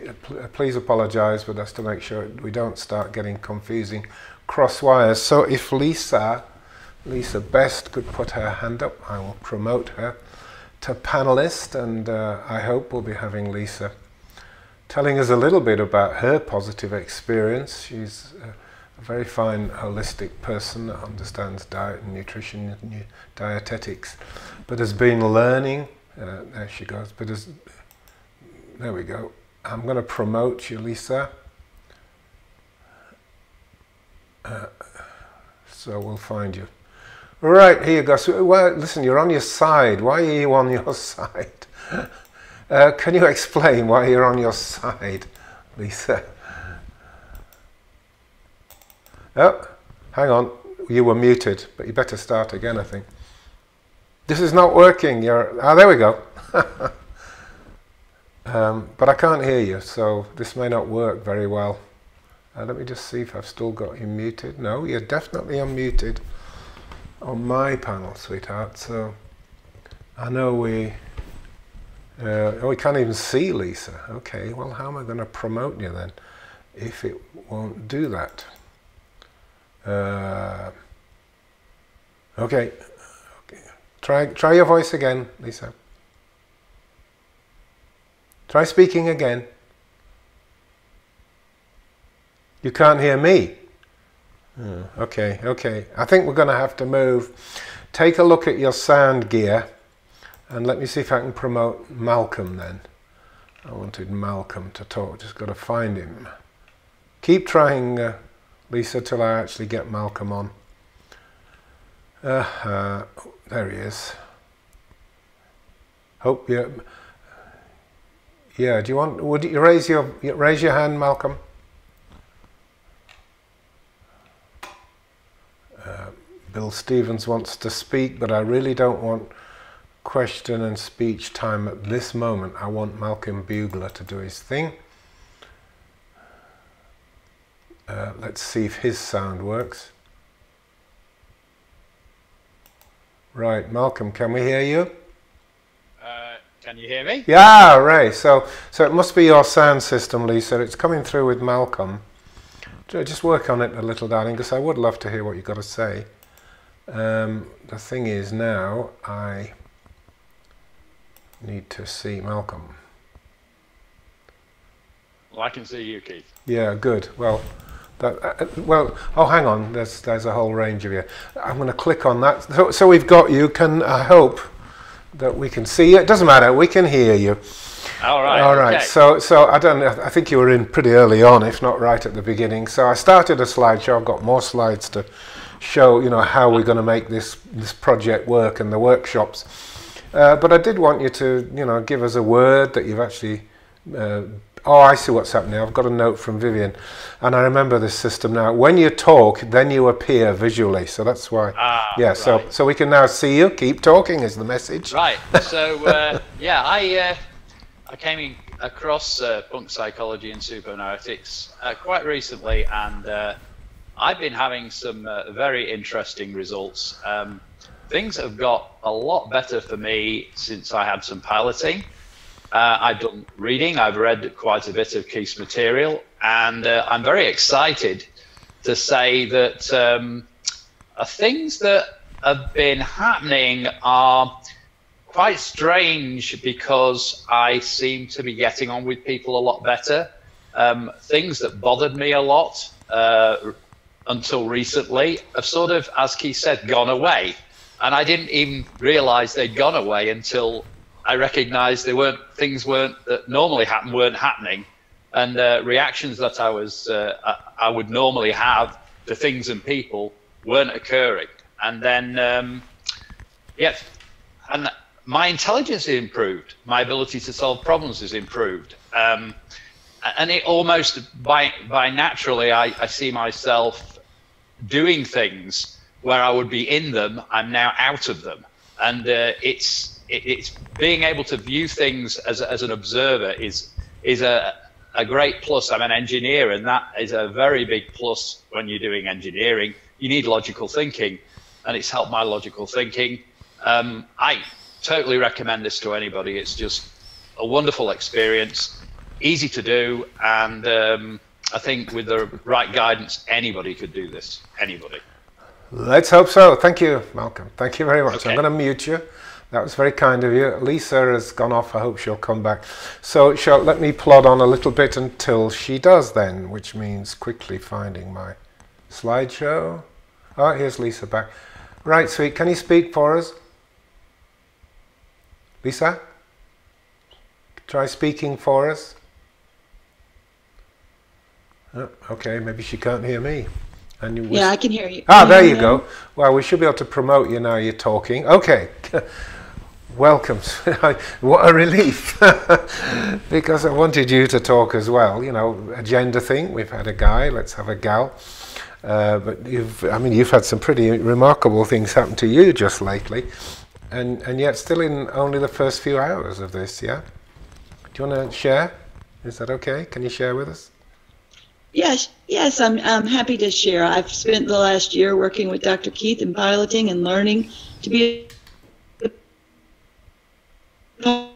please apologise, but that's to make sure we don't start getting confusing crosswires. So if Lisa, Lisa Best could put her hand up, I will promote her to panelist, and uh, I hope we'll be having Lisa telling us a little bit about her positive experience. She's a very fine holistic person that understands diet and nutrition and dietetics, but has been learning, uh, there she goes, but has, there we go, I'm going to promote you, Lisa. Uh, so we'll find you. Right, here you go. So, well, listen, you're on your side. Why are you on your side? Uh, can you explain why you're on your side, Lisa? Oh, hang on. You were muted, but you better start again, I think. This is not working. You're, ah, there we go. um, but I can't hear you, so this may not work very well. Uh, let me just see if I've still got you muted. No, you're definitely unmuted on my panel, sweetheart. So I know we, Uh, oh, we can't even see Lisa. Okay, well, how am I going to promote you then if it won't do that? Uh, okay. okay. Try, try your voice again, Lisa. Try speaking again. You can't hear me. Oh, okay, okay. I think we're going to have to move. Take a look at your sound gear. And let me see if I can promote Malcolm then. I wanted Malcolm to talk, just got to find him. Keep trying, uh, Lisa, till I actually get Malcolm on. Uh-huh. Oh, there he is. Hope you... Yeah, do you want... Would you raise your, raise your hand, Malcolm? Uh, Bill Stevens wants to speak, but I really don't want... question and speech time at this moment. I want Malcolm Bugler to do his thing. Uh, let's see if his sound works. Right, Malcolm, can we hear you? Uh, can you hear me? Yeah, right. So, so it must be your sound system, Lisa. It's coming through with Malcolm. Just work on it a little, darling, because I would love to hear what you've got to say. Um, the thing is now, I... need to see Malcolm. Well, I can see you, Keith. Yeah, good. Well, that, uh, well. Oh, hang on. There's there's a whole range of you. I'm going to click on that. So, so we've got you. Can I hope that we can see you? It doesn't matter. We can hear you. All right. All right. Okay. So so I don't know. I think you were in pretty early on, if not right at the beginning. So I started a slideshow. I've got more slides to show. You know how we're going to make this this project work and the workshops. Uh, but I did want you to, you know, give us a word that you've actually... Uh, oh, I see what's happening. I've got a note from Vivian. And I remember this system now. When you talk, then you appear visually. So that's why... Ah, yeah, right. so, so we can now see you. Keep talking is the message. Right. So, uh, yeah, I, uh, I came in across uh, Punk Psychology and Supernoetics uh, quite recently. And uh, I've been having some uh, very interesting results. Um, Things have got a lot better for me since I had some piloting. Uh, I've done reading. I've read quite a bit of Keith's material. And uh, I'm very excited to say that um, things that have been happening are quite strange because I seem to be getting on with people a lot better. Um, things that bothered me a lot uh, until recently have sort of, as Keith said, gone away. And I didn't even realize they'd gone away until I recognized they weren't, things weren't, that normally happen, weren't happening. And uh, reactions that I was, uh, I, I would normally have to things and people weren't occurring. And then, um, yes, and my intelligence is improved. My ability to solve problems is improved. Um, and it almost, by, by naturally, I, I see myself doing things where I would be in them, I'm now out of them. And uh, it's it, it's being able to view things as, as an observer is is a, a great plus. I'm an engineer, and that is a very big plus when you're doing engineering. You need logical thinking, and it's helped my logical thinking. Um, I totally recommend this to anybody. It's just a wonderful experience, easy to do, and um, I think with the right guidance, anybody could do this, anybody. Let's hope so. Thank you, Malcolm. Thank you very much. Okay. I'm going to mute you. That was very kind of you. Lisa has gone off. I hope she'll come back. So she'll, let me plod on a little bit until she does then, which means quickly finding my slideshow. Oh, here's Lisa back. Right, sweet. Can you speak for us? Lisa? Try speaking for us. Oh, okay, maybe she can't hear me. And you yeah, I can hear you. Ah, there you go. Well, we should be able to promote you now you're talking. Okay. Welcome. What a relief. Because I wanted you to talk as well. You know, a gender thing. We've had a guy. Let's have a gal. Uh, but you've, I mean, you've had some pretty remarkable things happen to you just lately. And, and yet still in only the first few hours of this, yeah? Do you want to share? Is that okay? Can you share with us? Yes, yes, I'm, I'm happy to share. I've spent the last year working with Doctor Keith and piloting and learning to be a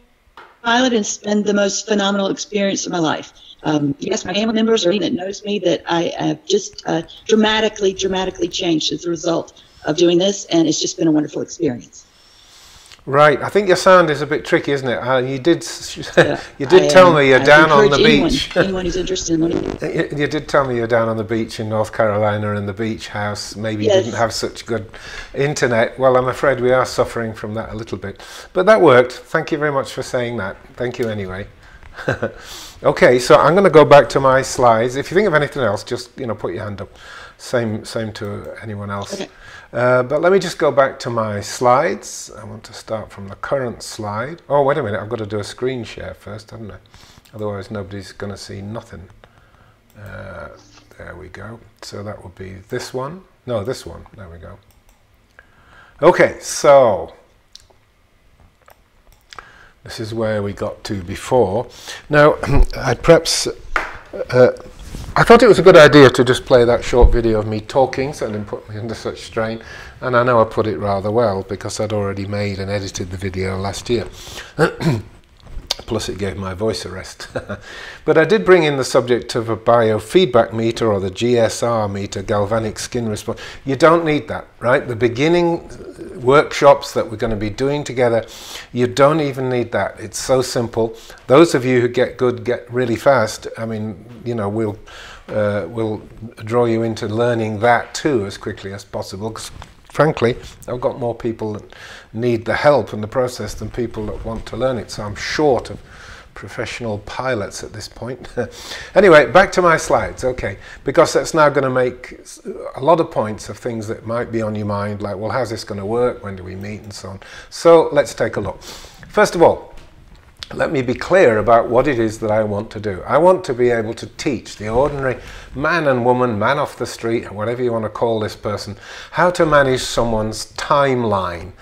pilot and spend the most phenomenal experience of my life. Um, yes, my family members or anyone that knows me, that I have just uh, dramatically, dramatically changed as a result of doing this, and it's just been a wonderful experience. Right, I think your sound is a bit tricky, isn't it? Uh, you did, yeah, you did I, tell um, me you're I down on the anyone, beach. Anyone who's interested in learning. You, you did tell me you're down on the beach in North Carolina, and the beach house maybe yes. didn't have such good internet. Well, I'm afraid we are suffering from that a little bit, but that worked. Thank you very much for saying that. Thank you anyway. Okay, so I'm going to go back to my slides. If you think of anything else, just you know, put your hand up. Same, same to anyone else. Okay. Uh, but let me just go back to my slides. I want to start from the current slide. Oh, wait a minute, I've got to do a screen share first, haven't I? Otherwise nobody's going to see nothing. Uh, there we go. So that would be this one. No, this one. There we go. Okay, so this is where we got to before. Now, I'd perhaps... Uh, I thought it was a good idea to just play that short video of me talking, so it didn't put me under such strain, and I know I put it rather well because I'd already made and edited the video last year. Plus it gave my voice a rest. But I did bring in the subject of a biofeedback meter, or the G S R meter, galvanic skin response. You don't need that, right? The beginning workshops that we're going to be doing together, you don't even need that. It's so simple. Those of you who get good get really fast. I mean, you know, we'll uh, we'll draw you into learning that too as quickly as possible, because frankly, I've got more people that need the help and the process than people that want to learn it, so I'm short of professional pilots at this point. Anyway, back to my slides, okay, because that's now going to make a lot of points of things that might be on your mind, like, well, how's this going to work, when do we meet, and so on. So let's take a look. First of all, let me be clear about what it is that I want to do. I want to be able to teach the ordinary man and woman, man off the street, whatever you want to call this person, how to manage someone's timeline.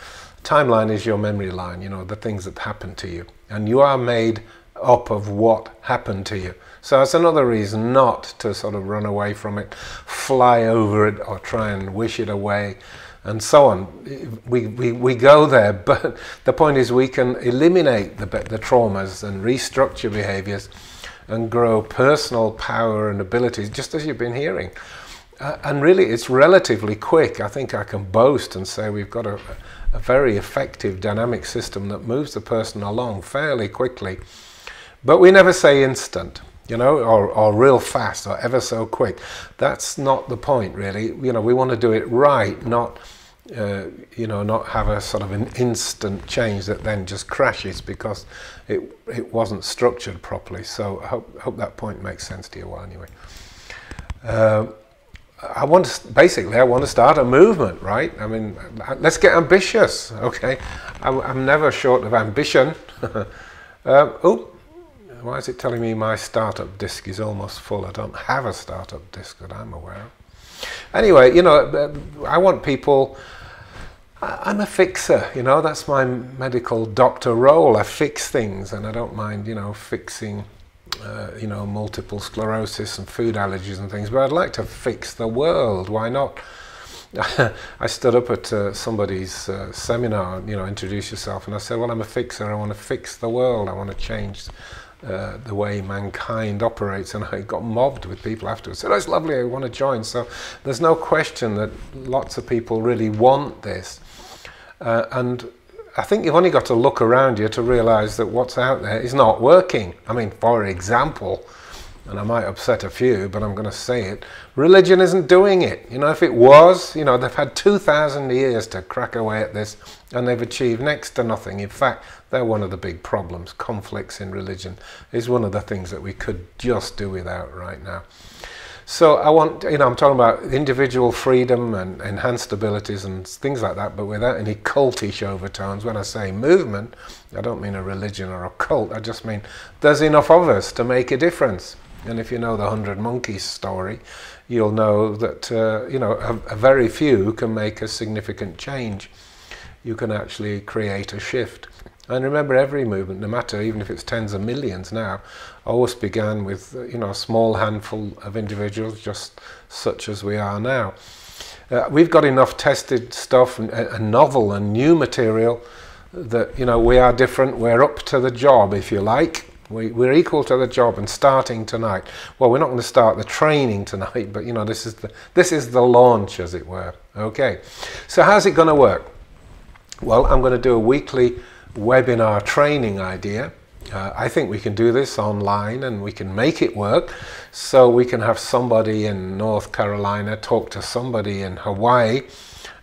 Timeline is your memory line, you know, the things that happen to you. And you are made up of what happened to you. So that's another reason not to sort of run away from it, fly over it, or try and wish it away, and so on. We, we, we go there, but the point is we can eliminate the, the traumas and restructure behaviors and grow personal power and abilities, just as you've been hearing. Uh, and really, it's relatively quick. I think I can boast and say we've got a, a very effective dynamic system that moves the person along fairly quickly. But we never say instant, you know, or, or real fast, or ever so quick. That's not the point, really. You know, we want to do it right, not, uh, you know, not have a sort of an instant change that then just crashes because it, it wasn't structured properly. So I hope, hope that point makes sense to you. Well, anyway. Uh, I want to, basically, I want to start a movement, right? I mean, let's get ambitious, okay? I'm, I'm never short of ambition. um, oh, why is it telling me my startup disk is almost full? I don't have a startup disk that I'm aware of. Anyway, you know, I want people... I'm a fixer, you know, that's my medical doctor role. I fix things, and I don't mind, you know, fixing... Uh, you know, multiple sclerosis and food allergies and things, but I'd like to fix the world. Why not? I stood up at uh, somebody's uh, seminar, you know, introduce yourself, and I said, well, I'm a fixer. I want to fix the world. I want to change uh, the way mankind operates. And I got mobbed with people afterwards. So that's lovely. I want to join. So there's no question that lots of people really want this. Uh, and I think you've only got to look around you to realise that what's out there is not working. I mean, for example, and I might upset a few, but I'm going to say it, religion isn't doing it. You know, if it was, you know, they've had two thousand years to crack away at this, and they've achieved next to nothing. In fact, they're one of the big problems. Conflicts in religion is one of the things that we could just do without right now. So I want, you know, I'm talking about individual freedom and enhanced abilities and things like that, but without any cultish overtones. When I say movement, I don't mean a religion or a cult. I just mean there's enough of us to make a difference. And if you know the Hundred Monkeys story, you'll know that, uh, you know, a, a very few can make a significant change. You can actually create a shift. And remember, every movement, no matter, even if it's tens of millions now, always began with, you know, a small handful of individuals, just such as we are now. Uh, we've got enough tested stuff and, and novel and new material that, you know, we are different, we're up to the job, if you like. We, we're equal to the job and starting tonight. Well, we're not going to start the training tonight, but, you know, this is the, this is the launch, as it were. Okay, so how's it going to work? Well, I'm going to do a weekly webinar training idea. Uh, I think we can do this online and we can make it work. So we can have somebody in North Carolina talk to somebody in Hawaii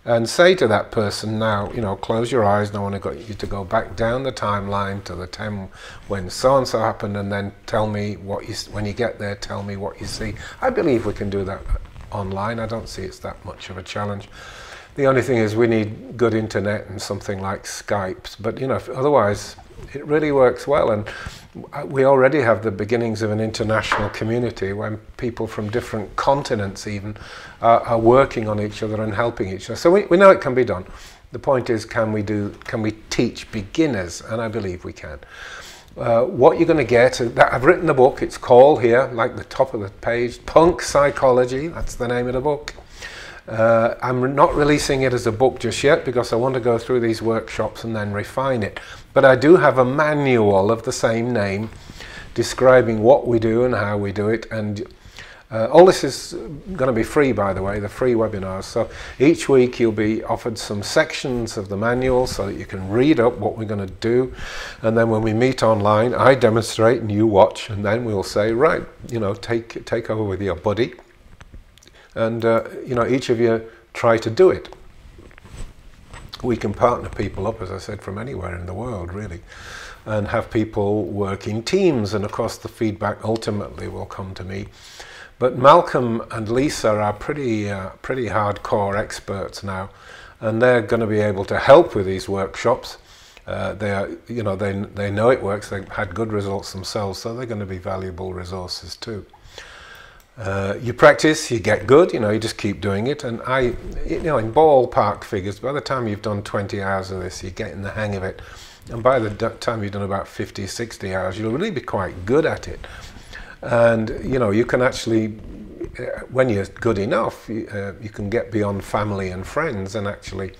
and say to that person, now, you know, close your eyes, and I want to you to go back down the timeline to the time when so-and-so happened, and then tell me what you, when you get there, tell me what you see. I believe we can do that online. I don't see it's that much of a challenge. The only thing is we need good internet and something like Skype, but, you know, otherwise it really works well. And we already have the beginnings of an international community when people from different continents even uh, are working on each other and helping each other. So we, we know it can be done. The point is, can we do, can we teach beginners? And I believe we can. Uh, what you're going to get, that I've written the book, it's called here, like the top of the page, Punk Psychology, that's the name of the book. Uh, I'm not releasing it as a book just yet because I want to go through these workshops and then refine it. But I do have a manual of the same name describing what we do and how we do it. And uh, all this is going to be free, by the way, the free webinars. So each week you'll be offered some sections of the manual so that you can read up what we're going to do. And then when we meet online, I demonstrate and you watch. And then we'll say, right, you know, take, take over with your buddy. And, uh, you know, each of you try to do it. We can partner people up, as I said, from anywhere in the world, really, and have people work in teams. And, of course, the feedback ultimately will come to me. But Malcolm and Lisa are pretty, uh, pretty hardcore experts now, and they're going to be able to help with these workshops. Uh, they are, you know, they, they know it works. They've had good results themselves, so they're going to be valuable resources too. Uh, you practice, you get good, you know, you just keep doing it. And I, you know, in ballpark figures, by the time you've done twenty hours of this, you get in the hang of it. And by the time you've done about fifty, sixty hours, you'll really be quite good at it. And, you know, you can actually, when you're good enough, you, uh, you can get beyond family and friends and actually,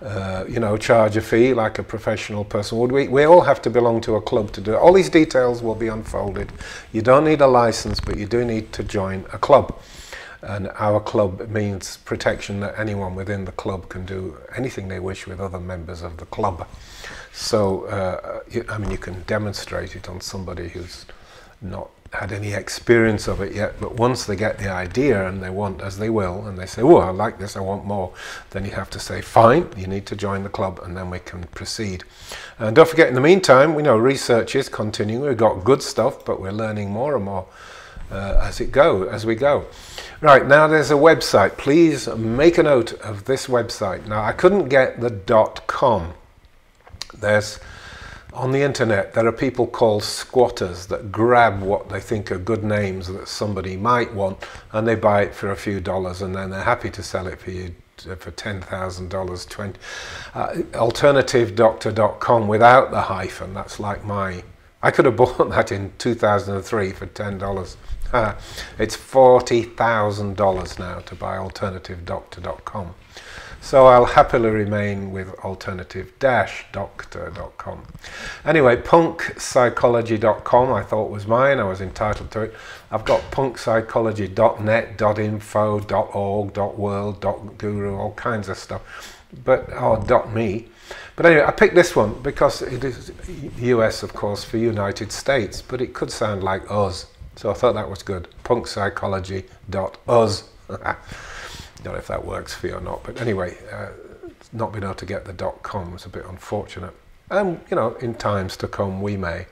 uh, you know, charge a fee like a professional person would. We, we all have to belong to a club to do it. All these details will be unfolded. You don't need a license, but you do need to join a club. And our club means protection that anyone within the club can do anything they wish with other members of the club. So, uh, you, I mean, you can demonstrate it on somebody who's not had any experience of it yet, but once they get the idea and they want, as they will, and they say, oh, I like this, I want more, then you have to say, fine, you need to join the club, and then we can proceed. And don't forget, in the meantime, we know research is continuing. We've got good stuff, but we're learning more and more uh, as it go, as we go. Right, now there's a website. Please make a note of this website. Now, I couldn't get the .com. There's on the internet, there are people called squatters that grab what they think are good names that somebody might want, and they buy it for a few dollars, and then they're happy to sell it for you for ten thousand dollars. Twenty. Uh, alternative doctor dot com without the hyphen. That's like my. I could have bought that in two thousand and three for ten dollars. Uh, it's forty thousand dollars now to buy alternative doctor dot com. So I'll happily remain with alternative dash doctor dot com. Anyway, punk psychology dot com I thought was mine. I was entitled to it. I've got punk psychology dot net, .info, .org, .world, .guru, all kinds of stuff. But, or .me. But anyway, I picked this one because it is U S, of course, for United States, but it could sound like us. So I thought that was good. punk psychology dot us. Don't know if that works for you or not, but anyway, uh, not being able to get the .com is a bit unfortunate. And, you know, in times to come, we may.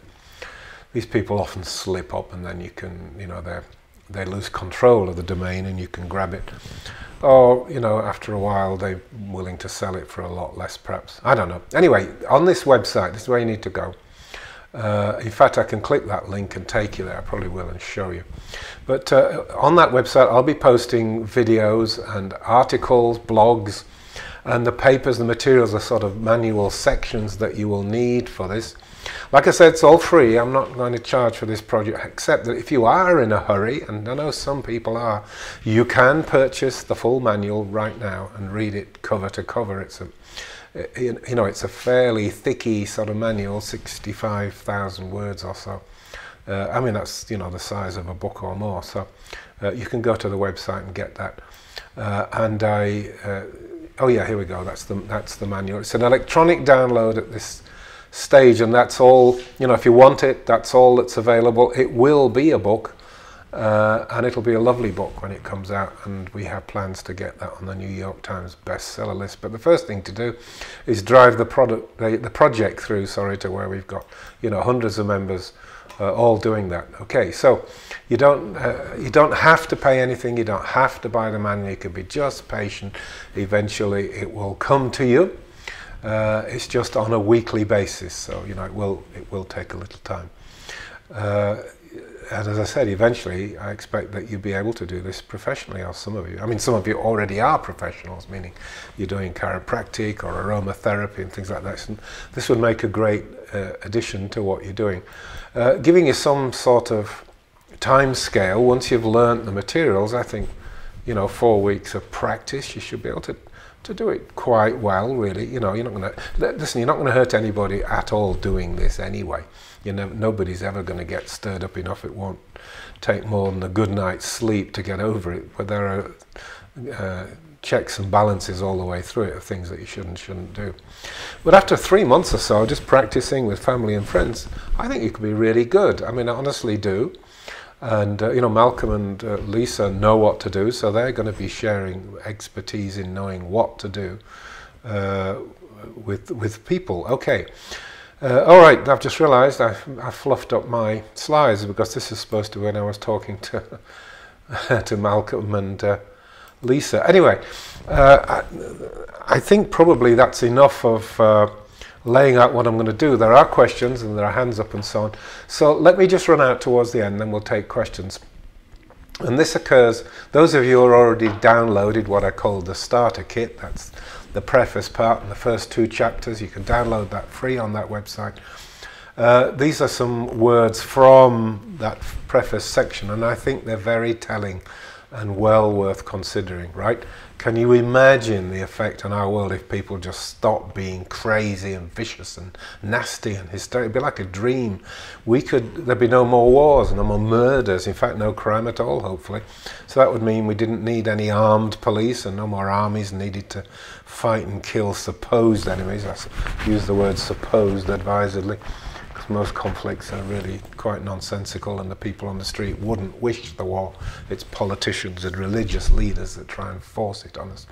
These people often slip up, and then you can, you know, they they lose control of the domain, and you can grab it. Or, you know, after a while, they're willing to sell it for a lot less, perhaps. I don't know. Anyway, on this website, this is where you need to go. Uh, in fact, I can click that link and take you there. I probably will and show you. But uh, on that website, I'll be posting videos and articles, blogs, and the papers, the materials are sort of manual sections that you will need for this. Like I said, it's all free. I'm not going to charge for this project, except that if you are in a hurry, and I know some people are, you can purchase the full manual right now and read it cover to cover. It's a you, you know, it's a fairly thicky sort of manual, sixty-five thousand words or so. Uh, I mean, that's, you know, the size of a book or more. So uh, you can go to the website and get that. Uh, and I, uh, oh yeah, here we go. That's the, that's the manual. It's an electronic download at this stage, and that's all, you know, if you want it, that's all that's available. It will be a book, uh, and it'll be a lovely book when it comes out, and we have plans to get that on the New York Times bestseller list. But the first thing to do is drive the product, the, the project through, sorry, to where we've got, you know, hundreds of members uh, all doing that. Okay, so you don't, uh, you don't have to pay anything, you don't have to buy the manual, you can be just patient, eventually it will come to you. Uh, it's just on a weekly basis, so you know it will it will take a little time. Uh, and as I said, eventually I expect that you'll be able to do this professionally, or some of you. I mean, some of you already are professionals, meaning you're doing chiropractic or aromatherapy and things like that. And this would make a great uh, addition to what you're doing. Uh, giving you some sort of time scale, once you've learnt the materials, I think, you know, four weeks of practice, you should be able to to do it quite well, really. You know, you're not going to listen. You're not going to hurt anybody at all doing this anyway. You know, nobody's ever going to get stirred up enough. It won't take more than a good night's sleep to get over it. But there are uh, checks and balances all the way through it of things that you should and shouldn't do. But after three months or so, just practicing with family and friends, I think you could be really good. I mean, I honestly do. And, uh, you know, Malcolm and uh, Lisa know what to do, so they're going to be sharing expertise in knowing what to do uh, with, with people. Okay. Uh, all right, I've just realised I've, I've fluffed up my slides, because this is supposed to be when I was talking to, to Malcolm and uh, Lisa. Anyway, uh, I, I think probably that's enough of... Uh, laying out what I'm going to do. There are questions and there are hands up and so on. So let me just run out towards the end, then we'll take questions. And this occurs, those of you who are already downloaded what I call the starter kit, that's the preface part and the first two chapters, you can download that free on that website. Uh, these are some words from that preface section, and I think they're very telling and well worth considering, right? Can you imagine the effect on our world if people just stopped being crazy and vicious and nasty and hysterical? It'd be like a dream. We could, there'd be no more wars, no more murders, in fact no crime at all, hopefully. So that would mean we didn't need any armed police and no more armies needed to fight and kill supposed enemies. I use the word supposed advisedly, because most conflicts are really quite nonsensical and the people on the street wouldn't wish the war. It's politicians and religious leaders that try and force it on us.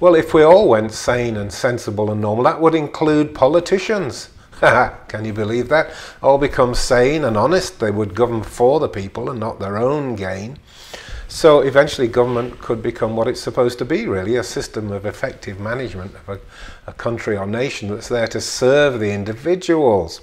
Well, if we all went sane and sensible and normal, that would include politicians. Can you believe that? All become sane and honest. They would govern for the people and not their own gain. So eventually government could become what it's supposed to be, really, a system of effective management of a, a country or nation that's there to serve the individuals.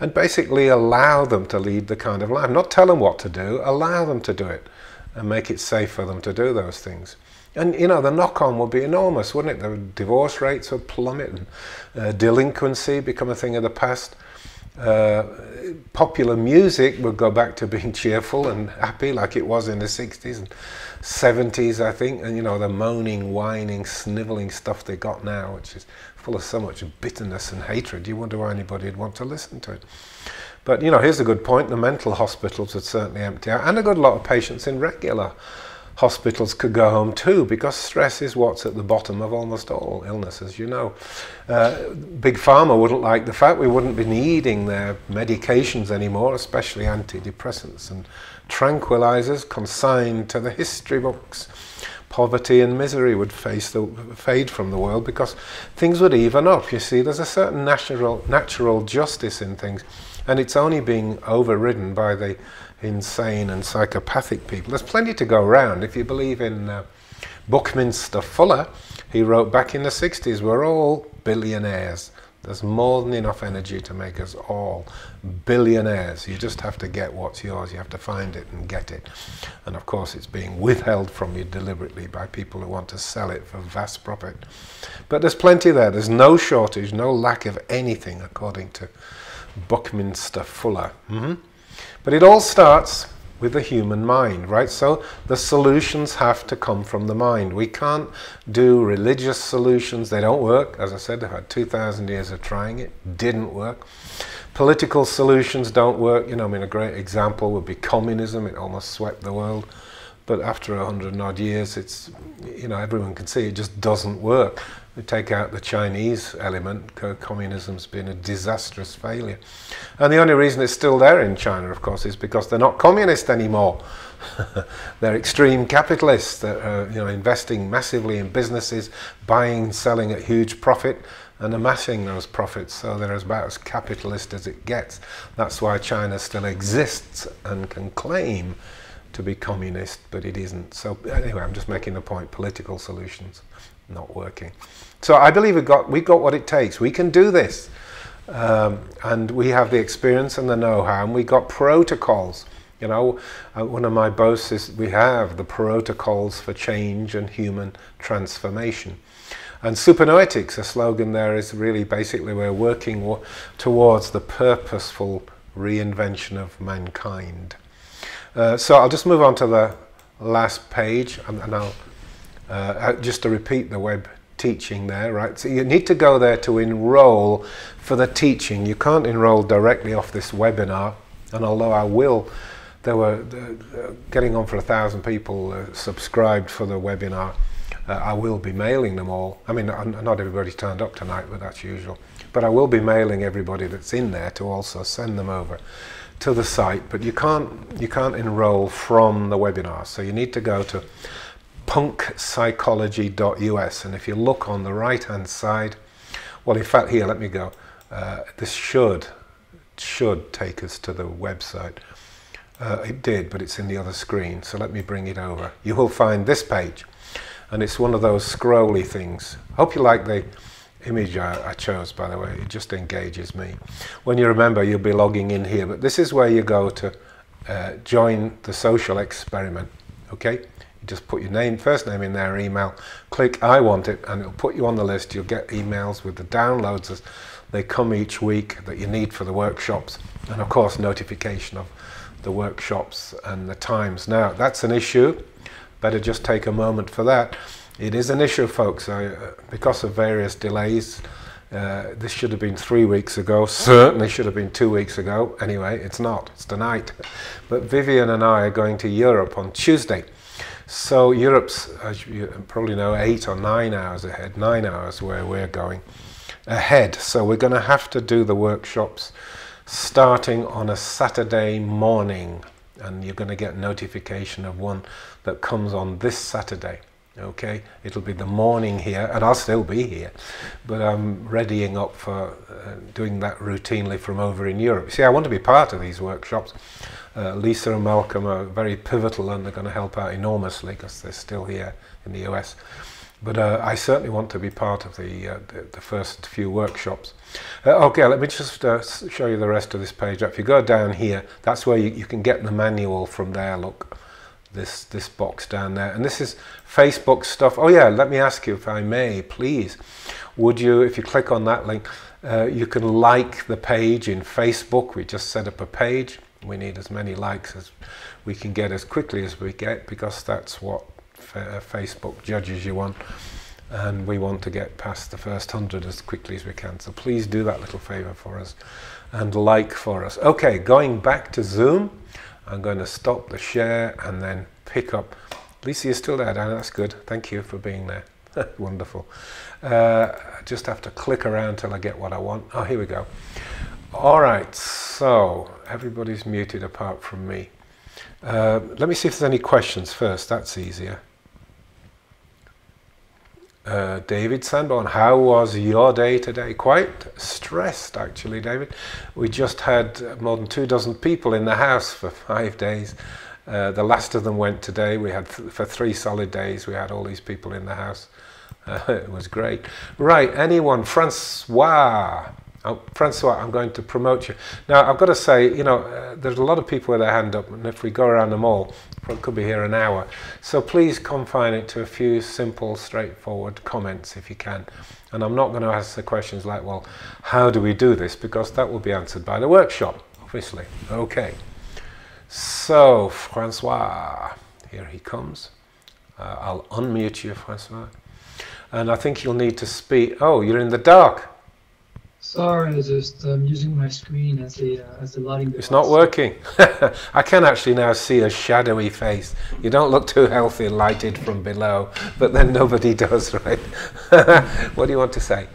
And basically allow them to lead the kind of life. Not tell them what to do, allow them to do it and make it safe for them to do those things. And, you know, the knock-on would be enormous, wouldn't it? The divorce rates would plummet and uh, delinquency become a thing of the past. Uh, popular music would go back to being cheerful and happy like it was in the sixties and seventies, I think. And, you know, the moaning, whining, snivelling stuff they got now, which is full of so much bitterness and hatred, you wonder why anybody would want to listen to it. But, you know, here's a good point. The mental hospitals would certainly empty out, and a good lot of patients in regular hospitals could go home too, because stress is what's at the bottom of almost all illnesses, you know. Uh, Big Pharma wouldn't like the fact we wouldn't be needing their medications anymore, especially antidepressants and tranquilizers, consigned to the history books. Poverty and misery would face the, fade from the world, because things would even up. You see, there's a certain natural, natural justice in things, and it's only being overridden by the insane and psychopathic people. There's plenty to go around. If you believe in uh, Buckminster Fuller, he wrote back in the sixties, we're all billionaires. There's more than enough energy to make us all billionaires. You just have to get what's yours. You have to find it and get it. And of course, it's being withheld from you deliberately by people who want to sell it for vast profit. But there's plenty there. There's no shortage, no lack of anything, according to Buckminster Fuller. Mm-hmm. But it all starts with the human mind, right? So the solutions have to come from the mind. We can't do religious solutions. They don't work. As I said, they've had two thousand years of trying it. Didn't work. Political solutions don't work. You know, I mean, a great example would be communism. It almost swept the world. But after a hundred and odd years, it's, you know, everyone can see it just doesn't work. We take out the Chinese element, communism's been a disastrous failure. And the only reason it's still there in China, of course, is because they're not communist anymore. They're extreme capitalists that are, you know, investing massively in businesses, buying, selling at huge profit, and amassing those profits. So they're about as capitalist as it gets. That's why China still exists and can claim to be communist, but it isn't. So anyway, I'm just making the point, political solutions not working. So I believe we've got, we've got what it takes. We can do this. Um, and we have the experience and the know-how, and we've got protocols. You know, uh, one of my boasts is we have the protocols for change and human transformation. And Supernoetics, a slogan there is really basically we're working w towards the purposeful reinvention of mankind. Uh, so I'll just move on to the last page, and, and I'll Uh, just to repeat the web teaching there, right? So you need to go there to enroll for the teaching. You can't enroll directly off this webinar, and although I will, there were uh, getting on for a thousand people uh, subscribed for the webinar. Uh, I will be mailing them all. I mean, not everybody turned up tonight, but that's usual. But I will be mailing everybody that's in there to also send them over to the site. But you can't you can't enroll from the webinar, so you need to go to punk psychology dot U S, and if you look on the right hand side, well, in fact, here, let me go, uh, this should should take us to the website. Uh, it did, but it's in the other screen, so let me bring it over. You will find this page, and it's one of those scrolly things. Hope you like the image I, I chose, by the way. It just engages me. When you remember, you'll be logging in here, but this is where you go to uh, join the social experiment. Okay, just put your name, first name in there, email, click I want it, and it'll put you on the list. You'll get emails with the downloads as they come each week that you need for the workshops, and of course notification of the workshops and the times. Now that's an issue, better just take a moment for that. It is an issue, folks. I, uh, because of various delays, uh, this should have been three weeks ago, certainly should have been two weeks ago. Anyway, it's not, it's tonight. But Vivian and I are going to Europe on Tuesday. So Europe's, as you probably know, eight or nine hours ahead, nine hours where we're going ahead. So we're going to have to do the workshops starting on a Saturday morning. And you're going to get notification of one that comes on this Saturday. Okay, it'll be the morning here, and I'll still be here, but I'm readying up for uh, doing that routinely from over in Europe. See, I want to be part of these workshops. Uh, Lisa and Malcolm are very pivotal, and they're going to help out enormously because they're still here in the U S. But uh, I certainly want to be part of the, uh, the, the first few workshops. Uh, okay, let me just uh, show you the rest of this page. If you go down here, that's where you, you can get the manual from there, look. This, this box down there, and this is Facebook stuff. Oh yeah, let me ask you, if I may, please, would you, if you click on that link, uh, you can like the page in Facebook. We just set up a page. We need as many likes as we can get as quickly as we get, because that's what uh, Facebook judges you on, and we want to get past the first hundred as quickly as we can. So please do that little favor for us and like for us. Okay, going back to Zoom, I'm going to stop the share and then pick up. Lisa, you're still there, Dan. That's good. Thank you for being there. Wonderful. Uh, I just have to click around till I get what I want. Oh, here we go. All right. So everybody's muted apart from me. Uh, let me see if there's any questions first. That's easier. Uh, David Sanborn, how was your day today? Quite stressed, actually, David. We just had more than two dozen people in the house for five days. Uh, the last of them went today. We had th for three solid days. We had all these people in the house. Uh, it was great. Right, anyone? Francois. Oh, Francois, I'm going to promote you. Now, I've got to say, you know, uh, there's a lot of people with their hand up, and if we go around them all, it could be here an hour. So please confine it to a few simple, straightforward comments if you can. And I'm not going to ask the questions like, well, how do we do this? Because that will be answered by the workshop, obviously. Okay. So, Francois, here he comes. Uh, I'll unmute you, Francois. And I think you'll need to speak. Oh, you're in the dark. Sorry, I just I'm um, using my screen as the uh, as the lighting device. It's not working. I can actually now see a shadowy face. You don't look too healthy lighted from below, but then nobody does, right? What do you want to say?